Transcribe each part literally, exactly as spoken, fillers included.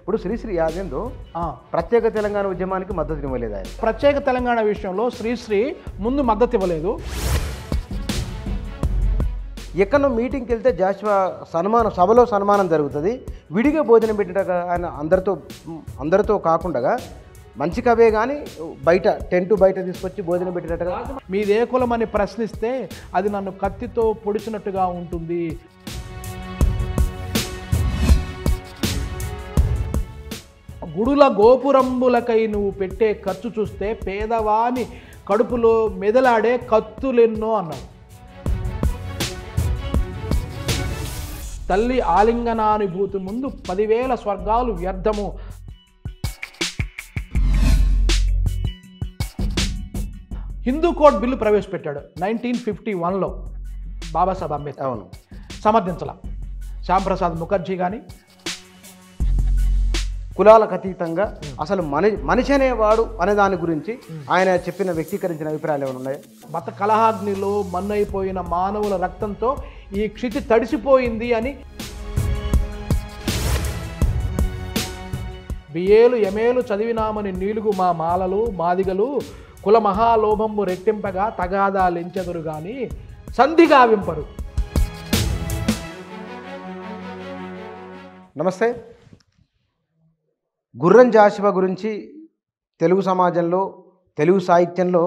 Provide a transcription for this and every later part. ఇప్పుడు శ్రీశ్రీ యాదేందో ప్రత్యేక తెలంగాణ ఉద్యమానికి మద్దతు ఇవ్వలేదు. ఆయన ప్రత్యేక తెలంగాణ విషయంలో శ్రీశ్రీ ముందు మద్దతు ఇవ్వలేదు. ఎక్కడో మీటింగ్కి వెళ్తే జాషువా సన్మానం సభలో సన్మానం జరుగుతుంది. విడిగా భోజనం పెట్టినాక ఆయన అందరితో అందరితో కాకుండా మంచి కవే కానీ బయట టెంటు బయట తీసుకొచ్చి భోజనం పెట్టినట్టుగా మీదే కులం అని ప్రశ్నిస్తే అది నన్ను కత్తితో పొడిచినట్టుగా ఉంటుంది. గుడుల గోపురంబులకై నువ్వు పెట్టే ఖర్చు చూస్తే పేదవాని కడుపులో మెదలాడే కత్తులెన్నో అన్నాడు. తల్లి ఆలింగనానుభూతి ముందు పదివేల స్వర్గాలు వ్యర్థము. హిందూ కోడ్ బిల్లు ప్రవేశపెట్టాడు నైన్టీన్ ఫిఫ్టీ వన్లో బాబాసాహెబ్ అంబేద్కర్. అవును, సమర్థించాల శ్యాంప్రసాద్ ముఖర్జీ కానీ. కులాలకు అతీతంగా అసలు మని మనిషి అనేవాడు అనే దాని గురించి ఆయన చెప్పిన వ్యక్తీకరించిన అభిప్రాయాలు ఏమైనా ఉన్నాయి? మత కలహాగ్నిలో మన్నైపోయిన మానవుల రక్తంతో ఈ క్షితి తడిసిపోయింది అని బిఏలు ఎమేలు చదివినామని నీలుగు మా మాలలు మాదిగలు కుల మహాలోభంబు రెట్టింపగా తగాదాలించెదురు గాని సంధి గావింపరు. నమస్తే. గుర్రం జాషువా గురించి తెలుగు సమాజంలో తెలుగు సాహిత్యంలో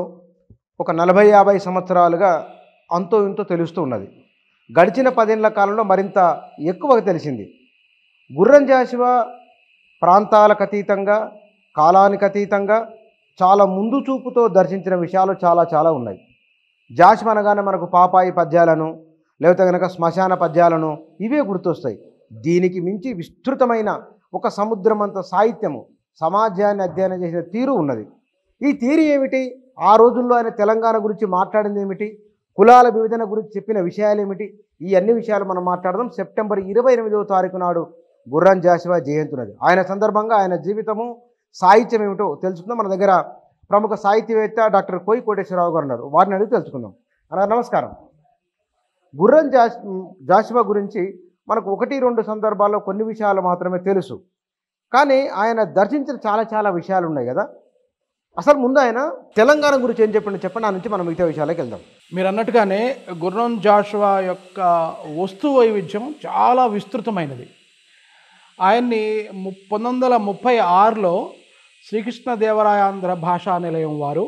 ఒక నలభై యాభై సంవత్సరాలుగా అంతో ఇంతో తెలుస్తూ ఉన్నది. గడిచిన పదేళ్ల కాలంలో మరింత ఎక్కువగా తెలిసింది. గుర్రం జాషువా ప్రాంతాలకు అతీతంగా కాలానికి అతీతంగా చాలా ముందు చూపుతో దర్శించిన విషయాలు చాలా చాలా ఉన్నాయి. జాషువా అనగానే మనకు పాపాయి పద్యాలను లేకపోతే కనుక శ్మశాన పద్యాలను ఇవే గుర్తొస్తాయి. దీనికి మించి విస్తృతమైన ఒక సముద్రమంత సాహిత్యము సమాజాన్ని అధ్యయనం చేసిన తీరు ఉన్నది. ఈ తీరు ఏమిటి? ఆ రోజుల్లో ఆయన తెలంగాణ గురించి మాట్లాడింది ఏమిటి? కులాల విభజన గురించి చెప్పిన విషయాలు ఏమిటి? ఈ అన్ని విషయాలు మనం మాట్లాడదాం. సెప్టెంబర్ ఇరవై ఎనిమిదవ తారీఖు నాడు గుర్రం జాషువా జయంతి ఉన్నది. ఆయన సందర్భంగా ఆయన జీవితము సాహిత్యం ఏమిటో తెలుసుకుందాం. మన దగ్గర ప్రముఖ సాహిత్యవేత్త డాక్టర్ కోయి కోటేశ్వరరావు గారు ఉన్నారు. వారిని అడిగి తెలుసుకుందాం. అన్న నమస్కారం. గుర్రం జాష్ జాషువా గురించి మనకు ఒకటి రెండు సందర్భాల్లో కొన్ని విషయాలు మాత్రమే తెలుసు, కానీ ఆయన దర్శించిన చాలా చాలా విషయాలు ఉన్నాయి కదా. అసలు ముందు ఆయన తెలంగాణ గురించి ఏం చెప్పండి చెప్పండి, ఆ నుంచి మనం మిగతా విషయాలకు వెళ్దాం. మీరు అన్నట్టుగానే గుర్రం జాషువా యొక్క వస్తు వైవిధ్యం చాలా విస్తృతమైనది. ఆయన్ని పంతొమ్మిది వందల ముప్పై ఆరులో శ్రీకృష్ణదేవరాయాంధ్ర భాషా నిలయం వారు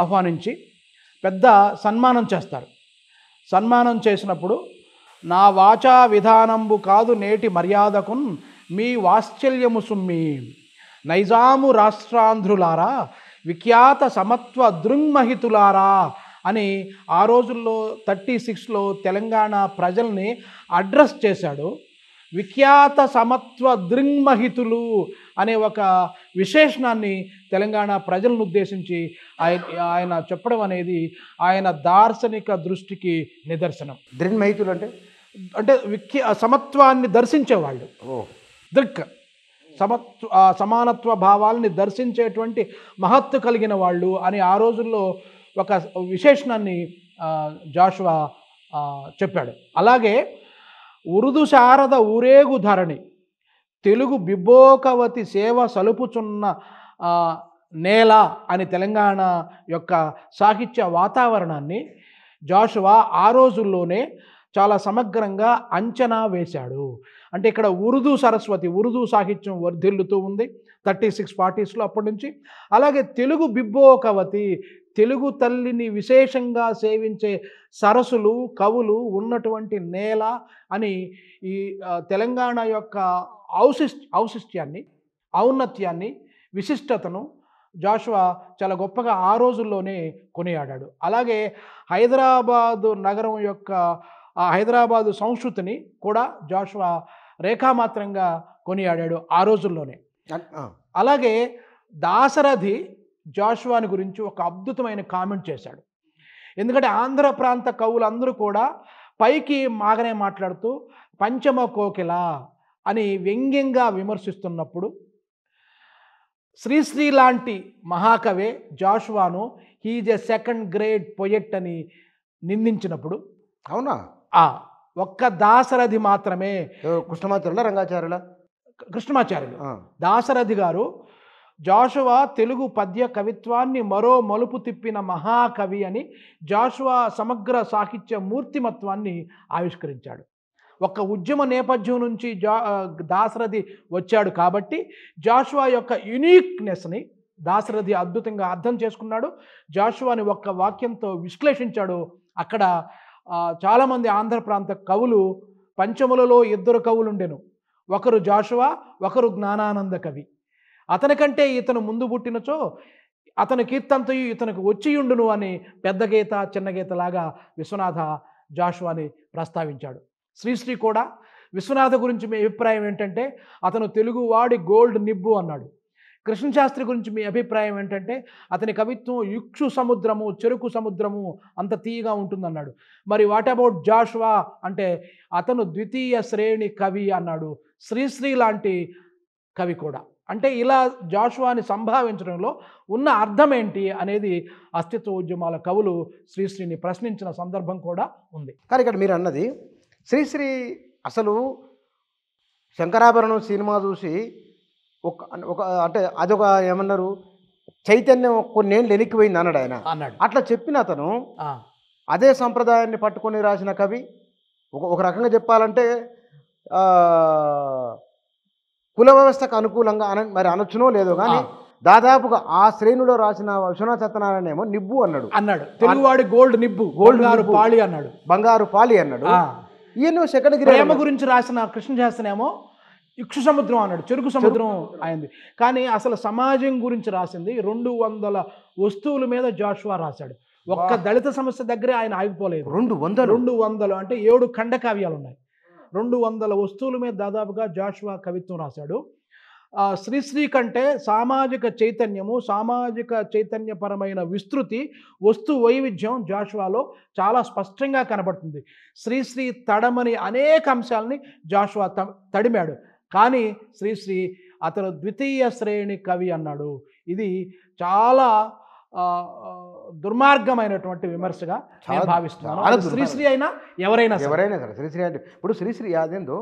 ఆహ్వానించి పెద్ద సన్మానం చేస్తారు. సన్మానం చేసినప్పుడు నా వాచా విధానంబు కాదు నేటి మర్యాదకున్ మీ వాత్సల్యము సుమ్మి నైజాము రాష్ట్రాంధ్రులారా విఖ్యాత సమత్వ దృంగ్మహితులారా అని ఆ రోజుల్లో థర్టీ సిక్స్లో తెలంగాణ ప్రజల్ని అడ్రస్ చేశాడు. విఖ్యాత సమత్వ దృంగ్మహితులు అనే ఒక విశేషణాన్ని తెలంగాణ ప్రజలను ఉద్దేశించి ఆయన చెప్పడం అనేది ఆయన దార్శనిక దృష్టికి నిదర్శనం. దృంగ్మహితులు అంటే అంటే విఖ్య సమత్వాన్ని దర్శించేవాళ్ళు. దృక్ సమత్వ సమానత్వ భావాలని దర్శించేటువంటి మహత్తు కలిగిన వాళ్ళు అని ఆ రోజుల్లో ఒక విశేషణాన్ని జాషువా చెప్పాడు. అలాగే ఉరుదు శారద ఊరేగు ధరణి తెలుగు బిభోకవతి సేవ సలుపుచున్న నేల అని తెలంగాణ యొక్క సాహిత్య వాతావరణాన్ని జాషువా ఆ రోజుల్లోనే చాలా సమగ్రంగా అంచనా వేశాడు. అంటే ఇక్కడ ఉరుదు సరస్వతి ఉరుదు సాహిత్యం వర్ధిల్లుతూ ఉంది థర్టీ సిక్స్ ఫార్టీస్లో అప్పటి నుంచి. అలాగే తెలుగు బిభోకవతి తెలుగు తల్లిని విశేషంగా సేవించే సరస్సులు కవులు ఉన్నటువంటి నేల అని ఈ తెలంగాణ యొక్క ఔశిష్ ఔశిష్ట్యాన్ని ఔన్నత్యాన్ని విశిష్టతను జాషువా చాలా గొప్పగా ఆ రోజుల్లోనే కొనియాడాడు. అలాగే హైదరాబాదు నగరం యొక్క ఆ హైదరాబాదు సంస్కృతిని కూడా జాషువా రేఖామాత్రంగా కొనియాడాడు ఆ రోజుల్లోనే. అలాగే దాసరథి జాషువాని గురించి ఒక అద్భుతమైన కామెంట్ చేశాడు. ఎందుకంటే ఆంధ్ర ప్రాంత కవులందరూ కూడా పైకి మాగనే మాట్లాడుతూ పంచమ కోకిల అని వ్యంగ్యంగా విమర్శిస్తున్నప్పుడు శ్రీశ్రీ లాంటి మహాకవే జాషువాను he's a second grade poet అని నిందించినప్పుడు, అవునా ఒక్క దాసరథి మాత్రమే కృష్ణమాచార్యుల రంగాచార్యుల కృష్ణమాచార్యులు దాశరథి గారు జాషువా తెలుగు పద్య కవిత్వాన్ని మరో మలుపు తిప్పిన మహాకవి అని జాషువా సమగ్ర సాహిత్య మూర్తిమత్వాన్ని ఆవిష్కరించాడు. ఒక ఉద్యమ నేపథ్యం నుంచి జా దాశరథి వచ్చాడు కాబట్టి జాషువా యొక్క యూనిక్నెస్ని దాశరథి అద్భుతంగా అర్థం చేసుకున్నాడు. జాషువాని ఒక్క వాక్యంతో విశ్లేషించాడు. అక్కడ చాలామంది ఆంధ్ర ప్రాంత కవులు, పంచములలో ఇద్దరు కవులు ఉండెను, ఒకరు జాషువా, ఒకరు జ్ఞానానంద కవి. అతనికంటే ఇతను ముందు పుట్టినచో అతని కీర్తంతయు ఇతనికి వచ్చియుండును అని పెద్ద గీత చిన్న గీతలాగా విశ్వనాథ జాషువాని ప్రస్తావించాడు. శ్రీశ్రీ కూడా విశ్వనాథ గురించి మీ అభిప్రాయం ఏంటంటే అతను తెలుగువాడి గోల్డ్ నిబ్బు అన్నాడు. కృష్ణశాస్త్రి గురించి మీ అభిప్రాయం ఏంటంటే అతని కవిత్వం యుక్షు సముద్రము, చెరుకు సముద్రము అంత తీయగా ఉంటుందన్నాడు. మరి వాట్ అబౌట్ జాషువా అంటే అతను ద్వితీయ శ్రేణి కవి అన్నాడు, శ్రీశ్రీ లాంటి కవి కూడా. అంటే ఇలా జాషువాని సంభావించడంలో ఉన్న అర్థం ఏంటి అనేది అస్తిత్వ ఉద్యమాల కవులు శ్రీశ్రీని ప్రశ్నించిన సందర్భం కూడా ఉంది. కానీ ఇక్కడ మీరు అన్నది శ్రీశ్రీ అసలు శంకరాభరణం సినిమా చూసి ఒక ఒక అంటే అదొక ఏమన్నారు చైతన్యం కొన్నేళ్ళు వెలిక్కిపోయింది అన్నాడు. ఆయన అన్నాడు అట్లా చెప్పిన అతను అదే సంప్రదాయాన్ని పట్టుకొని రాసిన కవి. ఒక ఒక రకంగా చెప్పాలంటే కుల వ్యవస్థకు అనుకూలంగా అన మరి అనొచ్చునో లేదో కానీ దాదాపుగా ఆ శ్రేణిలో రాసిన విశ్వనాథ సత్యనారాయణ ఏమో నిబ్బు అన్నాడు అన్నాడు తెలుగువాడి గోల్డ్ నిబ్బు, గోల్డ్ పాళి అన్నాడు, బంగారు పాళి అన్నాడు. ఈయన సెకండ్ గ్రేమ గురించి రాసిన కృష్ణశాస్త్రనేమో ఇక్షు సముద్రం అన్నాడు, చెరుకు సముద్రం అయింది. కానీ అసలు సమాజం గురించి రాసింది రెండు వందల వస్తువుల మీద జాషువా రాశాడు. ఒక్క దళిత సమస్య దగ్గరే ఆయన ఆగిపోలేదు. రెండు వందలు రెండు వందలు అంటే ఏడు ఖండ కావ్యాలు ఉన్నాయి. రెండు వందల వస్తువుల మీద దాదాపుగా జాషువా కవిత్వం రాశాడు. శ్రీశ్రీ కంటే సామాజిక చైతన్యము, సామాజిక చైతన్యపరమైన విస్తృతి, వస్తు వైవిధ్యం జాషువాలో చాలా స్పష్టంగా కనబడుతుంది. శ్రీశ్రీ తడమని అనేక అంశాలని జాషువా తడిమాడు. కానీ శ్రీశ్రీ అతను ద్వితీయ శ్రేణి కవి అన్నాడు. ఇది చాలా దుర్మార్గమైనటువంటి విమర్శగా నేను భావిస్తున్నాను. శ్రీశ్రీ అయినా ఎవరైనా ఎవరైనా సరే శ్రీశ్రీ అంటే ఇప్పుడు శ్రీశ్రీ అదేందో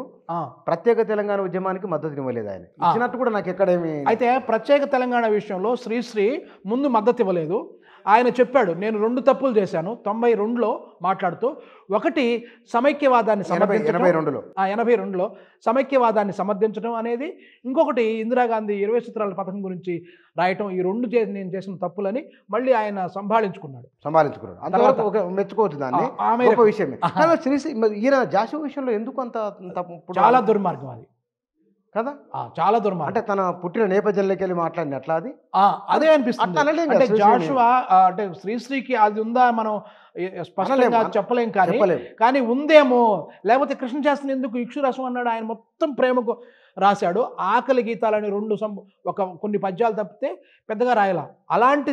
ప్రత్యేక తెలంగాణ ఉద్యమానికి మద్దతు ఇవ్వలేదు ఆయన ఇచ్చినట్టు కూడా నాకు ఎక్కడేమి. అయితే ప్రత్యేక తెలంగాణ విషయంలో శ్రీశ్రీ ముందు మద్దతు ఇవ్వలేదు. ఆయన చెప్పాడు, నేను రెండు తప్పులు చేశాను తొంభై రెండులో మాట్లాడుతూ. ఒకటి సమైక్యవాదాన్ని సమర్థించడం, ఎనభై రెండులో ఎనభై రెండులో సమైక్యవాదాన్ని సమర్థించడం అనేది, ఇంకొకటి ఇందిరాగాంధీ ఇరవై సూత్రాల పథకం గురించి రాయటం. ఈ రెండు నేను చేసిన తప్పులని మళ్ళీ ఆయన సంభాళించుకున్నాడు సంభాళించుకున్నాడు అంతవరకు మెచ్చుకోవచ్చు దాన్ని. ఆమె విషయమే శ్రీశ్రీ ఈయన జాషువా విషయంలో ఎందుకు అంత తప్పు? చాలా దుర్మార్గం అది కదా, చాలా దూరం. అంటే తన పుట్టిన నేపథ్యంలోకి వెళ్ళి మాట్లాడిన అట్లా అది అదే అనిపిస్తుంది. అంటే జాషువా అంటే శ్రీశ్రీకి అది ఉందా మనం స్పష్టంగా చెప్పలేం, కానీ కానీ ఉందేమో. లేకపోతే కృష్ణశాస్త్రి ఎందుకు ఇక్షు రసం అన్నాడు? ఆయన మొత్తం ప్రేమకు రాశాడు. ఆకలి గీతాలని రెండు సంభ ఒక కొన్ని పద్యాలు తప్పితే పెద్దగా రాయలా. అలాంటి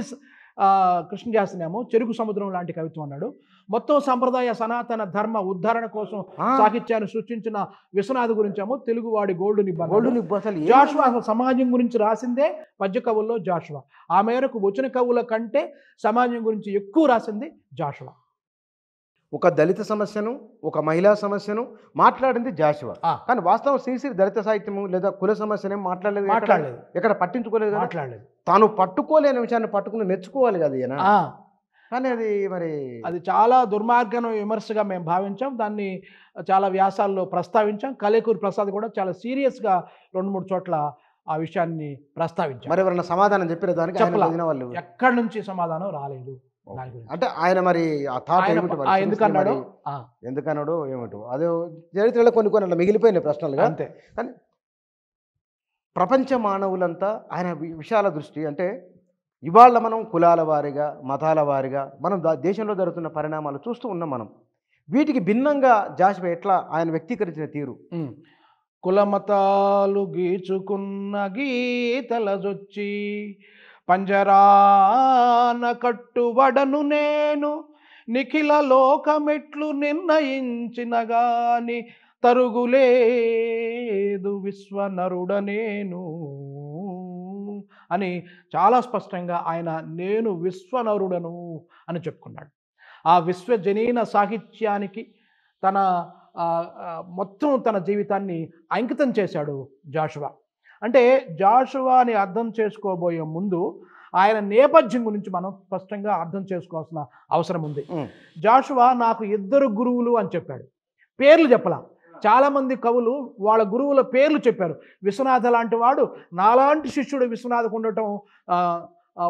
కృష్ణశాస్త్రినేమో చెరుకు సముద్రం లాంటి కవిత్వం అన్నాడు. మొత్తం సంప్రదాయ సనాతన ధర్మ ఉద్ధరణ కోసం సాహిత్యాన్ని సృష్టించిన విశ్వనాథ్ గురించేమో తెలుగువాడి గోల్డ్ నిబ్బు గోల్డ్ నిబ్బు అసలు జాషువా అసలు సమాజం గురించి రాసిందే పద్య కవుల్లో జాషువా. ఆ మేరకు వచ్చిన కవుల కంటే సమాజం గురించి ఎక్కువ రాసింది జాషువా. ఒక దళిత సమస్యను, ఒక మహిళా సమస్యను మాట్లాడింది జాషువా. కానీ వాస్తవం శ్రీశ్రీ దళిత సాహిత్యము లేదా కుల సమస్యనేం మాట్లాడలేదు, మాట్లాడలేదు ఎక్కడ పట్టించుకోలేదు, మాట్లాడలేదు. తాను పట్టుకోలేని విషయాన్ని పట్టుకుని మెచ్చుకోవాలి కదా ఈయన. కానీ అది మరి అది చాలా దుర్మార్గం విమర్శగా మేము భావించాం. దాన్ని చాలా వ్యాసాల్లో ప్రస్తావించాం. కలేకూరి ప్రసాద్ కూడా చాలా సీరియస్గా రెండు మూడు చోట్ల ఆ విషయాన్ని ప్రస్తావించాం. మరి ఎవరైనా సమాధానం చెప్పిన దానికి వాళ్ళు ఎక్కడి నుంచి సమాధానం రాలేదు. అంటే ఆయన మరి ఎందుకన్నాడు ఎందుకన్నాడు ఏమిటో అదే చరిత్రలో కొన్ని కొన్ని మిగిలిపోయినాయి ప్రశ్నలుగా అంతే. కానీ ప్రపంచ మానవులంతా ఆయన విశాల దృష్టి, అంటే ఇవాళ మనం కులాల వారిగా మతాల వారిగా మనం దేశంలో జరుగుతున్న పరిణామాలు చూస్తూ ఉన్నాం. మనం వీటికి భిన్నంగా జాషువా ఎట్లా ఆయన వ్యక్తీకరించిన తీరు, కులమతాలు గీచుకున్న గీతలజొచ్చి పంజరాన కట్టుబడను నేను నిఖిల లోకమెట్లు నిర్ణయించిన గాని తరుగులేదు విశ్వనరుడ నేను అని చాలా స్పష్టంగా ఆయన నేను విశ్వనరుడను అని చెప్పుకున్నాడు. ఆ విశ్వజనీన సాహిత్యానికి తన మొత్తం తన జీవితాన్ని అంకితం చేశాడు జాషువా. అంటే జాషువాని అర్థం చేసుకోబోయే ముందు ఆయన నేపథ్యం గురించి మనం స్పష్టంగా అర్థం చేసుకోవాల్సిన అవసరం ఉంది. జాషువా నాకు ఇద్దరు గురువులు అని చెప్పాడు, పేర్లు చెప్పలా. చాలా మంది కవులు వాళ్ళ గురువుల పేర్లు చెప్పారు. విశ్వనాథ లాంటి వాడు, నాలాంటి శిష్యుడు విశ్వనాథకు ఉండటం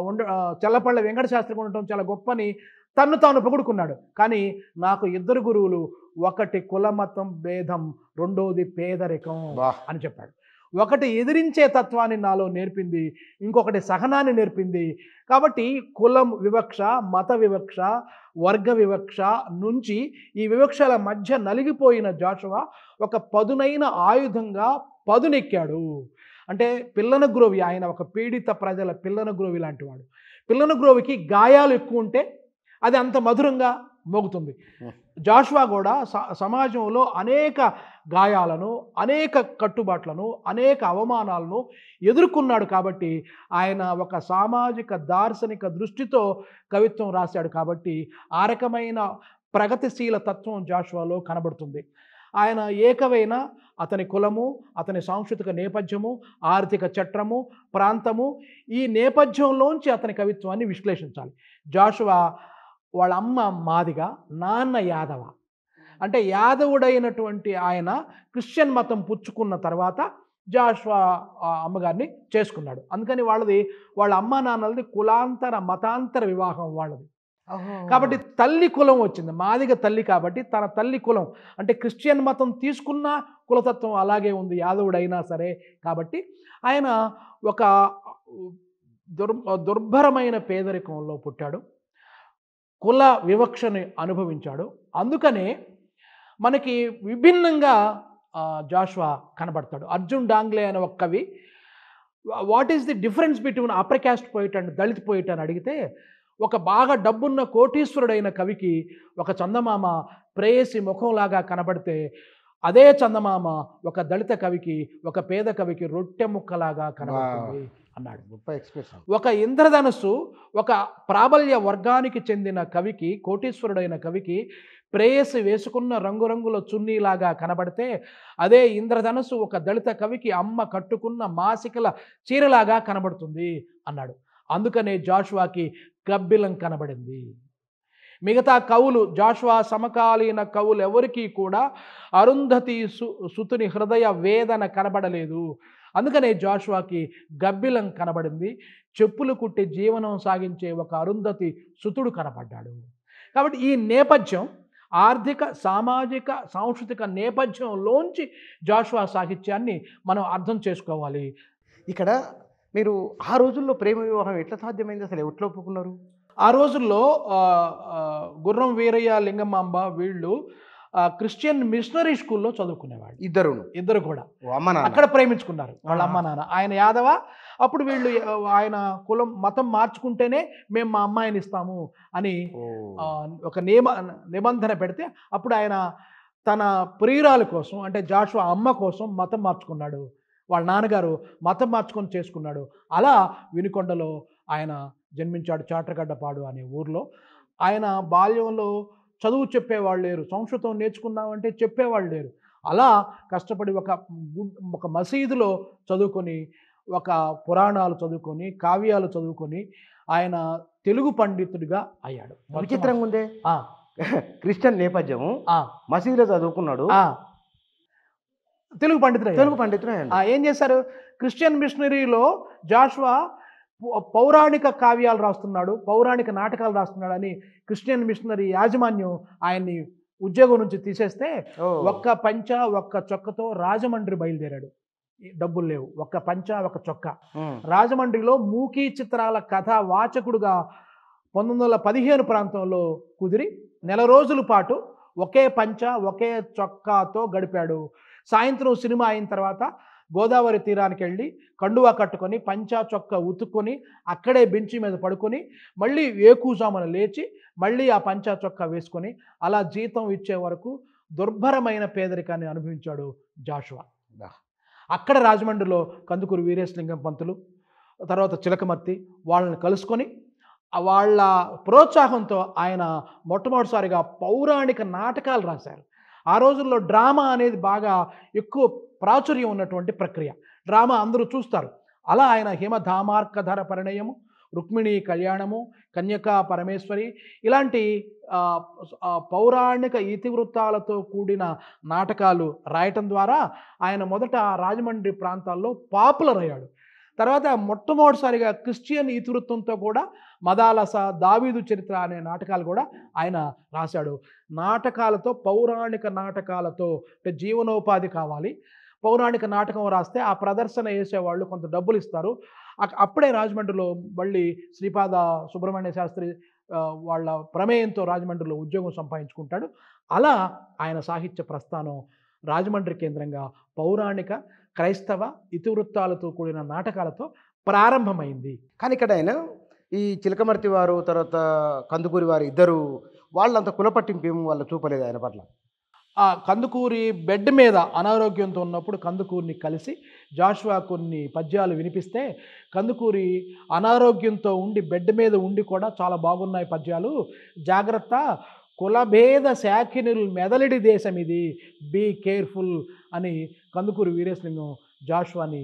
ఉండ చల్లపళ్ళ వెంకట శాస్త్రికి ఉండటం చాలా గొప్పని తన్ను తాను పొగుడుకున్నాడు. కానీ నాకు ఇద్దరు గురువులు, ఒకటి కులమతం భేదం, రెండోది పేదరికం అని చెప్పాడు. ఒకటి ఎదిరించే తత్వాన్ని నాలో నేర్పింది, ఇంకొకటి సహనాన్ని నేర్పింది. కాబట్టి కులం వివక్ష, మత వివక్ష, వర్గ వివక్ష నుంచి ఈ వివక్షల మధ్య నలిగిపోయిన జాషువా ఒక పదునైన ఆయుధంగా పదునెక్కాడు. అంటే పిల్లన గ్రోవి, ఆయన ఒక పీడిత ప్రజల పిల్లన గ్రోవి లాంటి వాడు. పిల్లన గ్రోవికి గాయాలు ఎక్కువ ఉంటే అది అంత మధురంగా మోగుతుంది. జాషువా కూడా సమాజంలో అనేక గాయాలను, అనేక కట్టుబాట్లను, అనేక అవమానాలను ఎదుర్కొన్నాడు. కాబట్టి ఆయన ఒక సామాజిక దార్శనిక దృష్టితో కవిత్వం రాశాడు. కాబట్టి ఆ రకమైన ప్రగతిశీల తత్వం జాషువాలో కనబడుతుంది. ఆయన ఏకమైన అతని కులము, అతని సాంస్కృతిక నేపథ్యము, ఆర్థిక చట్రము, ప్రాంతము, ఈ నేపథ్యంలోంచి అతని కవిత్వాన్ని విశ్లేషించాలి. జాషువా వాళ్ళ అమ్మ మాదిగ, నాన్న యాదవ. అంటే యాదవుడైనటువంటి ఆయన క్రిస్టియన్ మతం పుచ్చుకున్న తర్వాత జాషువా అమ్మగారిని చేసుకున్నాడు. అందుకని వాళ్ళది, వాళ్ళ అమ్మ నాన్నలది కులాంతర మతాంతర వివాహం వాళ్ళది. కాబట్టి తల్లి కులం వచ్చింది, మాదిగ తల్లి. కాబట్టి తన తల్లి కులం అంటే క్రిస్టియన్ మతం తీసుకున్న కులతత్వం అలాగే ఉంది, యాదవుడైనా సరే. కాబట్టి ఆయన ఒక దుర్ దుర్భరమైన పేదరికంలో పుట్టాడు, కుల వివక్షను అనుభవించాడు. అందుకనే మనకి విభిన్నంగా జాషువా కనబడతాడు. అర్జున్ డాంగ్లే అనే ఒక కవి, what is the difference between upper caste poet and Dalit poet అని అడిగితే, ఒక బాగా డబ్బున్న కోటీశ్వరుడైన కవికి ఒక చందమామ ప్రేయసి ముఖంలాగా కనబడితే, అదే చందమామ ఒక దళిత కవికి, ఒక పేద కవికి రొట్టె ముక్కలాగా కనబడుతుంది అన్నాడు. గొప్ప ఎక్స్ప్రెషన్. ఒక ఇంద్రధనస్సు ఒక ప్రాబల్య వర్గానికి చెందిన కవికి, కోటీశ్వరుడైన కవికి ప్రేయసి వేసుకున్న రంగురంగుల చున్నీలాగా కనబడితే, అదే ఇంద్రధనస్సు ఒక దళిత కవికి అమ్మ కట్టుకున్న మాసికల చీరలాగా కనబడుతుంది అన్నాడు. అందుకనే జాషువాకి గబ్బిలం కనబడింది. మిగతా కవులు, జాషువా సమకాలీన కవులు ఎవరికీ కూడా అరుంధతి సు సుతుని హృదయ వేదన కనబడలేదు. అందుకనే జాషువాకి గబ్బిలం కనబడింది. చెప్పులు కుట్టి జీవనం సాగించే ఒక అరుంధతి సుతుడు కనబడ్డాడు. కాబట్టి ఈ నేపథ్యం, ఆర్థిక సామాజిక సాంస్కృతిక నేపథ్యంలోంచి జాషువా సాహిత్యాన్ని మనం అర్థం చేసుకోవాలి. ఇక్కడ మీరు ఆ రోజుల్లో ప్రేమ వివాహం ఎట్లా సాధ్యమైంది, అసలు ఎట్లా ఒప్పుకున్నారు? ఆ రోజుల్లో గుర్రం వీరయ్యలింగమాంబ వీళ్ళు క్రిస్టియన్ మిషనరీ స్కూల్లో చదువుకునేవాడు. ఇద్దరు ఇద్దరు కూడా అక్కడ ప్రేమించుకున్నారు వాళ్ళ అమ్మ నాన్న. ఆయన యాదవ, అప్పుడు వీళ్ళు ఆయన కులం మతం మార్చుకుంటేనే మేము మా అమ్మాయిని ఇస్తాము అని ఒక నియమ నిబంధన పెడితే, అప్పుడు ఆయన తన ప్రియురాల కోసం, అంటే జాషువా అమ్మ కోసం మతం మార్చుకున్నాడు. వాళ్ళ నాన్నగారు మతం మార్చుకొని చేసుకున్నాడు. అలా వినుకొండలో ఆయన జన్మించాడు, చాట్రగడ్డపాడు అనే ఊర్లో. ఆయన బాల్యంలో చదువు చెప్పేవాళ్ళు లేరు, సంస్కృతం నేర్చుకున్నామంటే చెప్పేవాళ్ళు లేరు. అలా కష్టపడి ఒక ఒక మసీదులో చదువుకొని, ఒక పురాణాలు చదువుకొని, కావ్యాలు చదువుకొని ఆయన తెలుగు పండితుడిగా అయ్యాడు. విచిత్రంగా ఉందే, క్రిస్టియన్ నేపథ్యము, మసీదులో చదువుకున్నాడు, తెలుగు పండితుడే తెలుగు పండితుడే ఏం చేశారు, క్రిస్టియన్ మిషనరీలో జాషువా పౌరాణిక కావ్యాలు రాస్తున్నాడు, పౌరాణిక నాటకాలు రాస్తున్నాడు అని క్రిస్టియన్ మిషనరీ యాజమాన్యం ఆయన్ని ఉద్యోగం నుంచి తీసేస్తే, ఒక్క పంచ ఒక్క చొక్కతో రాజమండ్రి బయలుదేరాడు. డబ్బులు లేవు, ఒక్క పంచ ఒక చొక్క. రాజమండ్రిలో మూకీ చిత్రాల కథ వాచకుడుగా పంతొమ్మిది వందల పదిహేను ప్రాంతంలో కుదిరి నెల రోజుల పాటు ఒకే పంచ ఒకే చొక్కాతో గడిపాడు. సాయంత్రం సినిమా అయిన తర్వాత గోదావరి తీరానికి వెళ్ళి కండువా కట్టుకొని పంచా చొక్క ఉతుక్కొని అక్కడే బెంచి మీద పడుకొని మళ్ళీ ఏకూజామున లేచి మళ్ళీ ఆ పంచా చొక్క వేసుకొని అలా జీతం ఇచ్చే వరకు దుర్భరమైన పేదరికాన్ని అనుభవించాడు జాషువా. అక్కడ రాజమండ్రిలో కందుకూరి వీరేశలింగం పంతులు, తర్వాత చిలకమర్తి వాళ్ళని కలుసుకొని వాళ్ళ ప్రోత్సాహంతో ఆయన మొట్టమొదటిసారిగా పౌరాణిక నాటకాలు రాశారు. ఆ రోజుల్లో డ్రామా అనేది బాగా ఎక్కువ ప్రాచుర్యం ఉన్నటువంటి ప్రక్రియ. డ్రామా అందరూ చూస్తారు. అలా ఆయన హిమధామార్కధర పరిణయము, రుక్మిణి కళ్యాణము, కన్యకా పరమేశ్వరి ఇలాంటి పౌరాణిక ఇతివృత్తాలతో కూడిన నాటకాలు రాయటం ద్వారా ఆయన మొదట రాజమండ్రి ప్రాంతాల్లో పాపులర్ అయ్యాడు. తర్వాత మొట్టమొదటిసారిగా క్రిస్టియన్ ఇతివృత్తంతో కూడా మదాలస, దావీదు చరిత్ర అనే నాటకాలు కూడా ఆయన రాశాడు. నాటకాలతో, పౌరాణిక నాటకాలతో అంటే జీవనోపాధి కావాలి. పౌరాణిక నాటకం రాస్తే ఆ ప్రదర్శన వేసేవాళ్ళు కొంత డబ్బులు ఇస్తారు. అప్పుడే రాజమండ్రిలో మళ్ళీ శ్రీపాద సుబ్రహ్మణ్య శాస్త్రి వాళ్ళ ప్రమేయంతో రాజమండ్రిలో ఉద్యోగం సంపాదించుకుంటాడు. అలా ఆయన సాహిత్య ప్రస్థానం రాజమండ్రి కేంద్రంగా పౌరాణిక, క్రైస్తవ ఇతివృత్తాలతో కూడిన నాటకాలతో ప్రారంభమైంది. కానీ ఇక్కడ ఆయన ఈ చిలకమర్తి వారు, తర్వాత కందుకూరి వారు ఇద్దరు వాళ్ళంత కులపట్టింపు ఏమో వాళ్ళు చూపలేదు ఆయన పట్ల. ఆ కందుకూరి బెడ్ మీద అనారోగ్యంతో ఉన్నప్పుడు కందుకూరిని కలిసి జాషువా కొన్ని పద్యాలు వినిపిస్తే కందుకూరి అనారోగ్యంతో ఉండి బెడ్ మీద ఉండి కూడా చాలా బాగున్నాయి పద్యాలు, జాగ్రత్త కులభేద శాఖినులు మెదలిడి దేశం ఇది, బీ కేర్ఫుల్ అని కందుకూరి వీరేశలింగం జాషువాని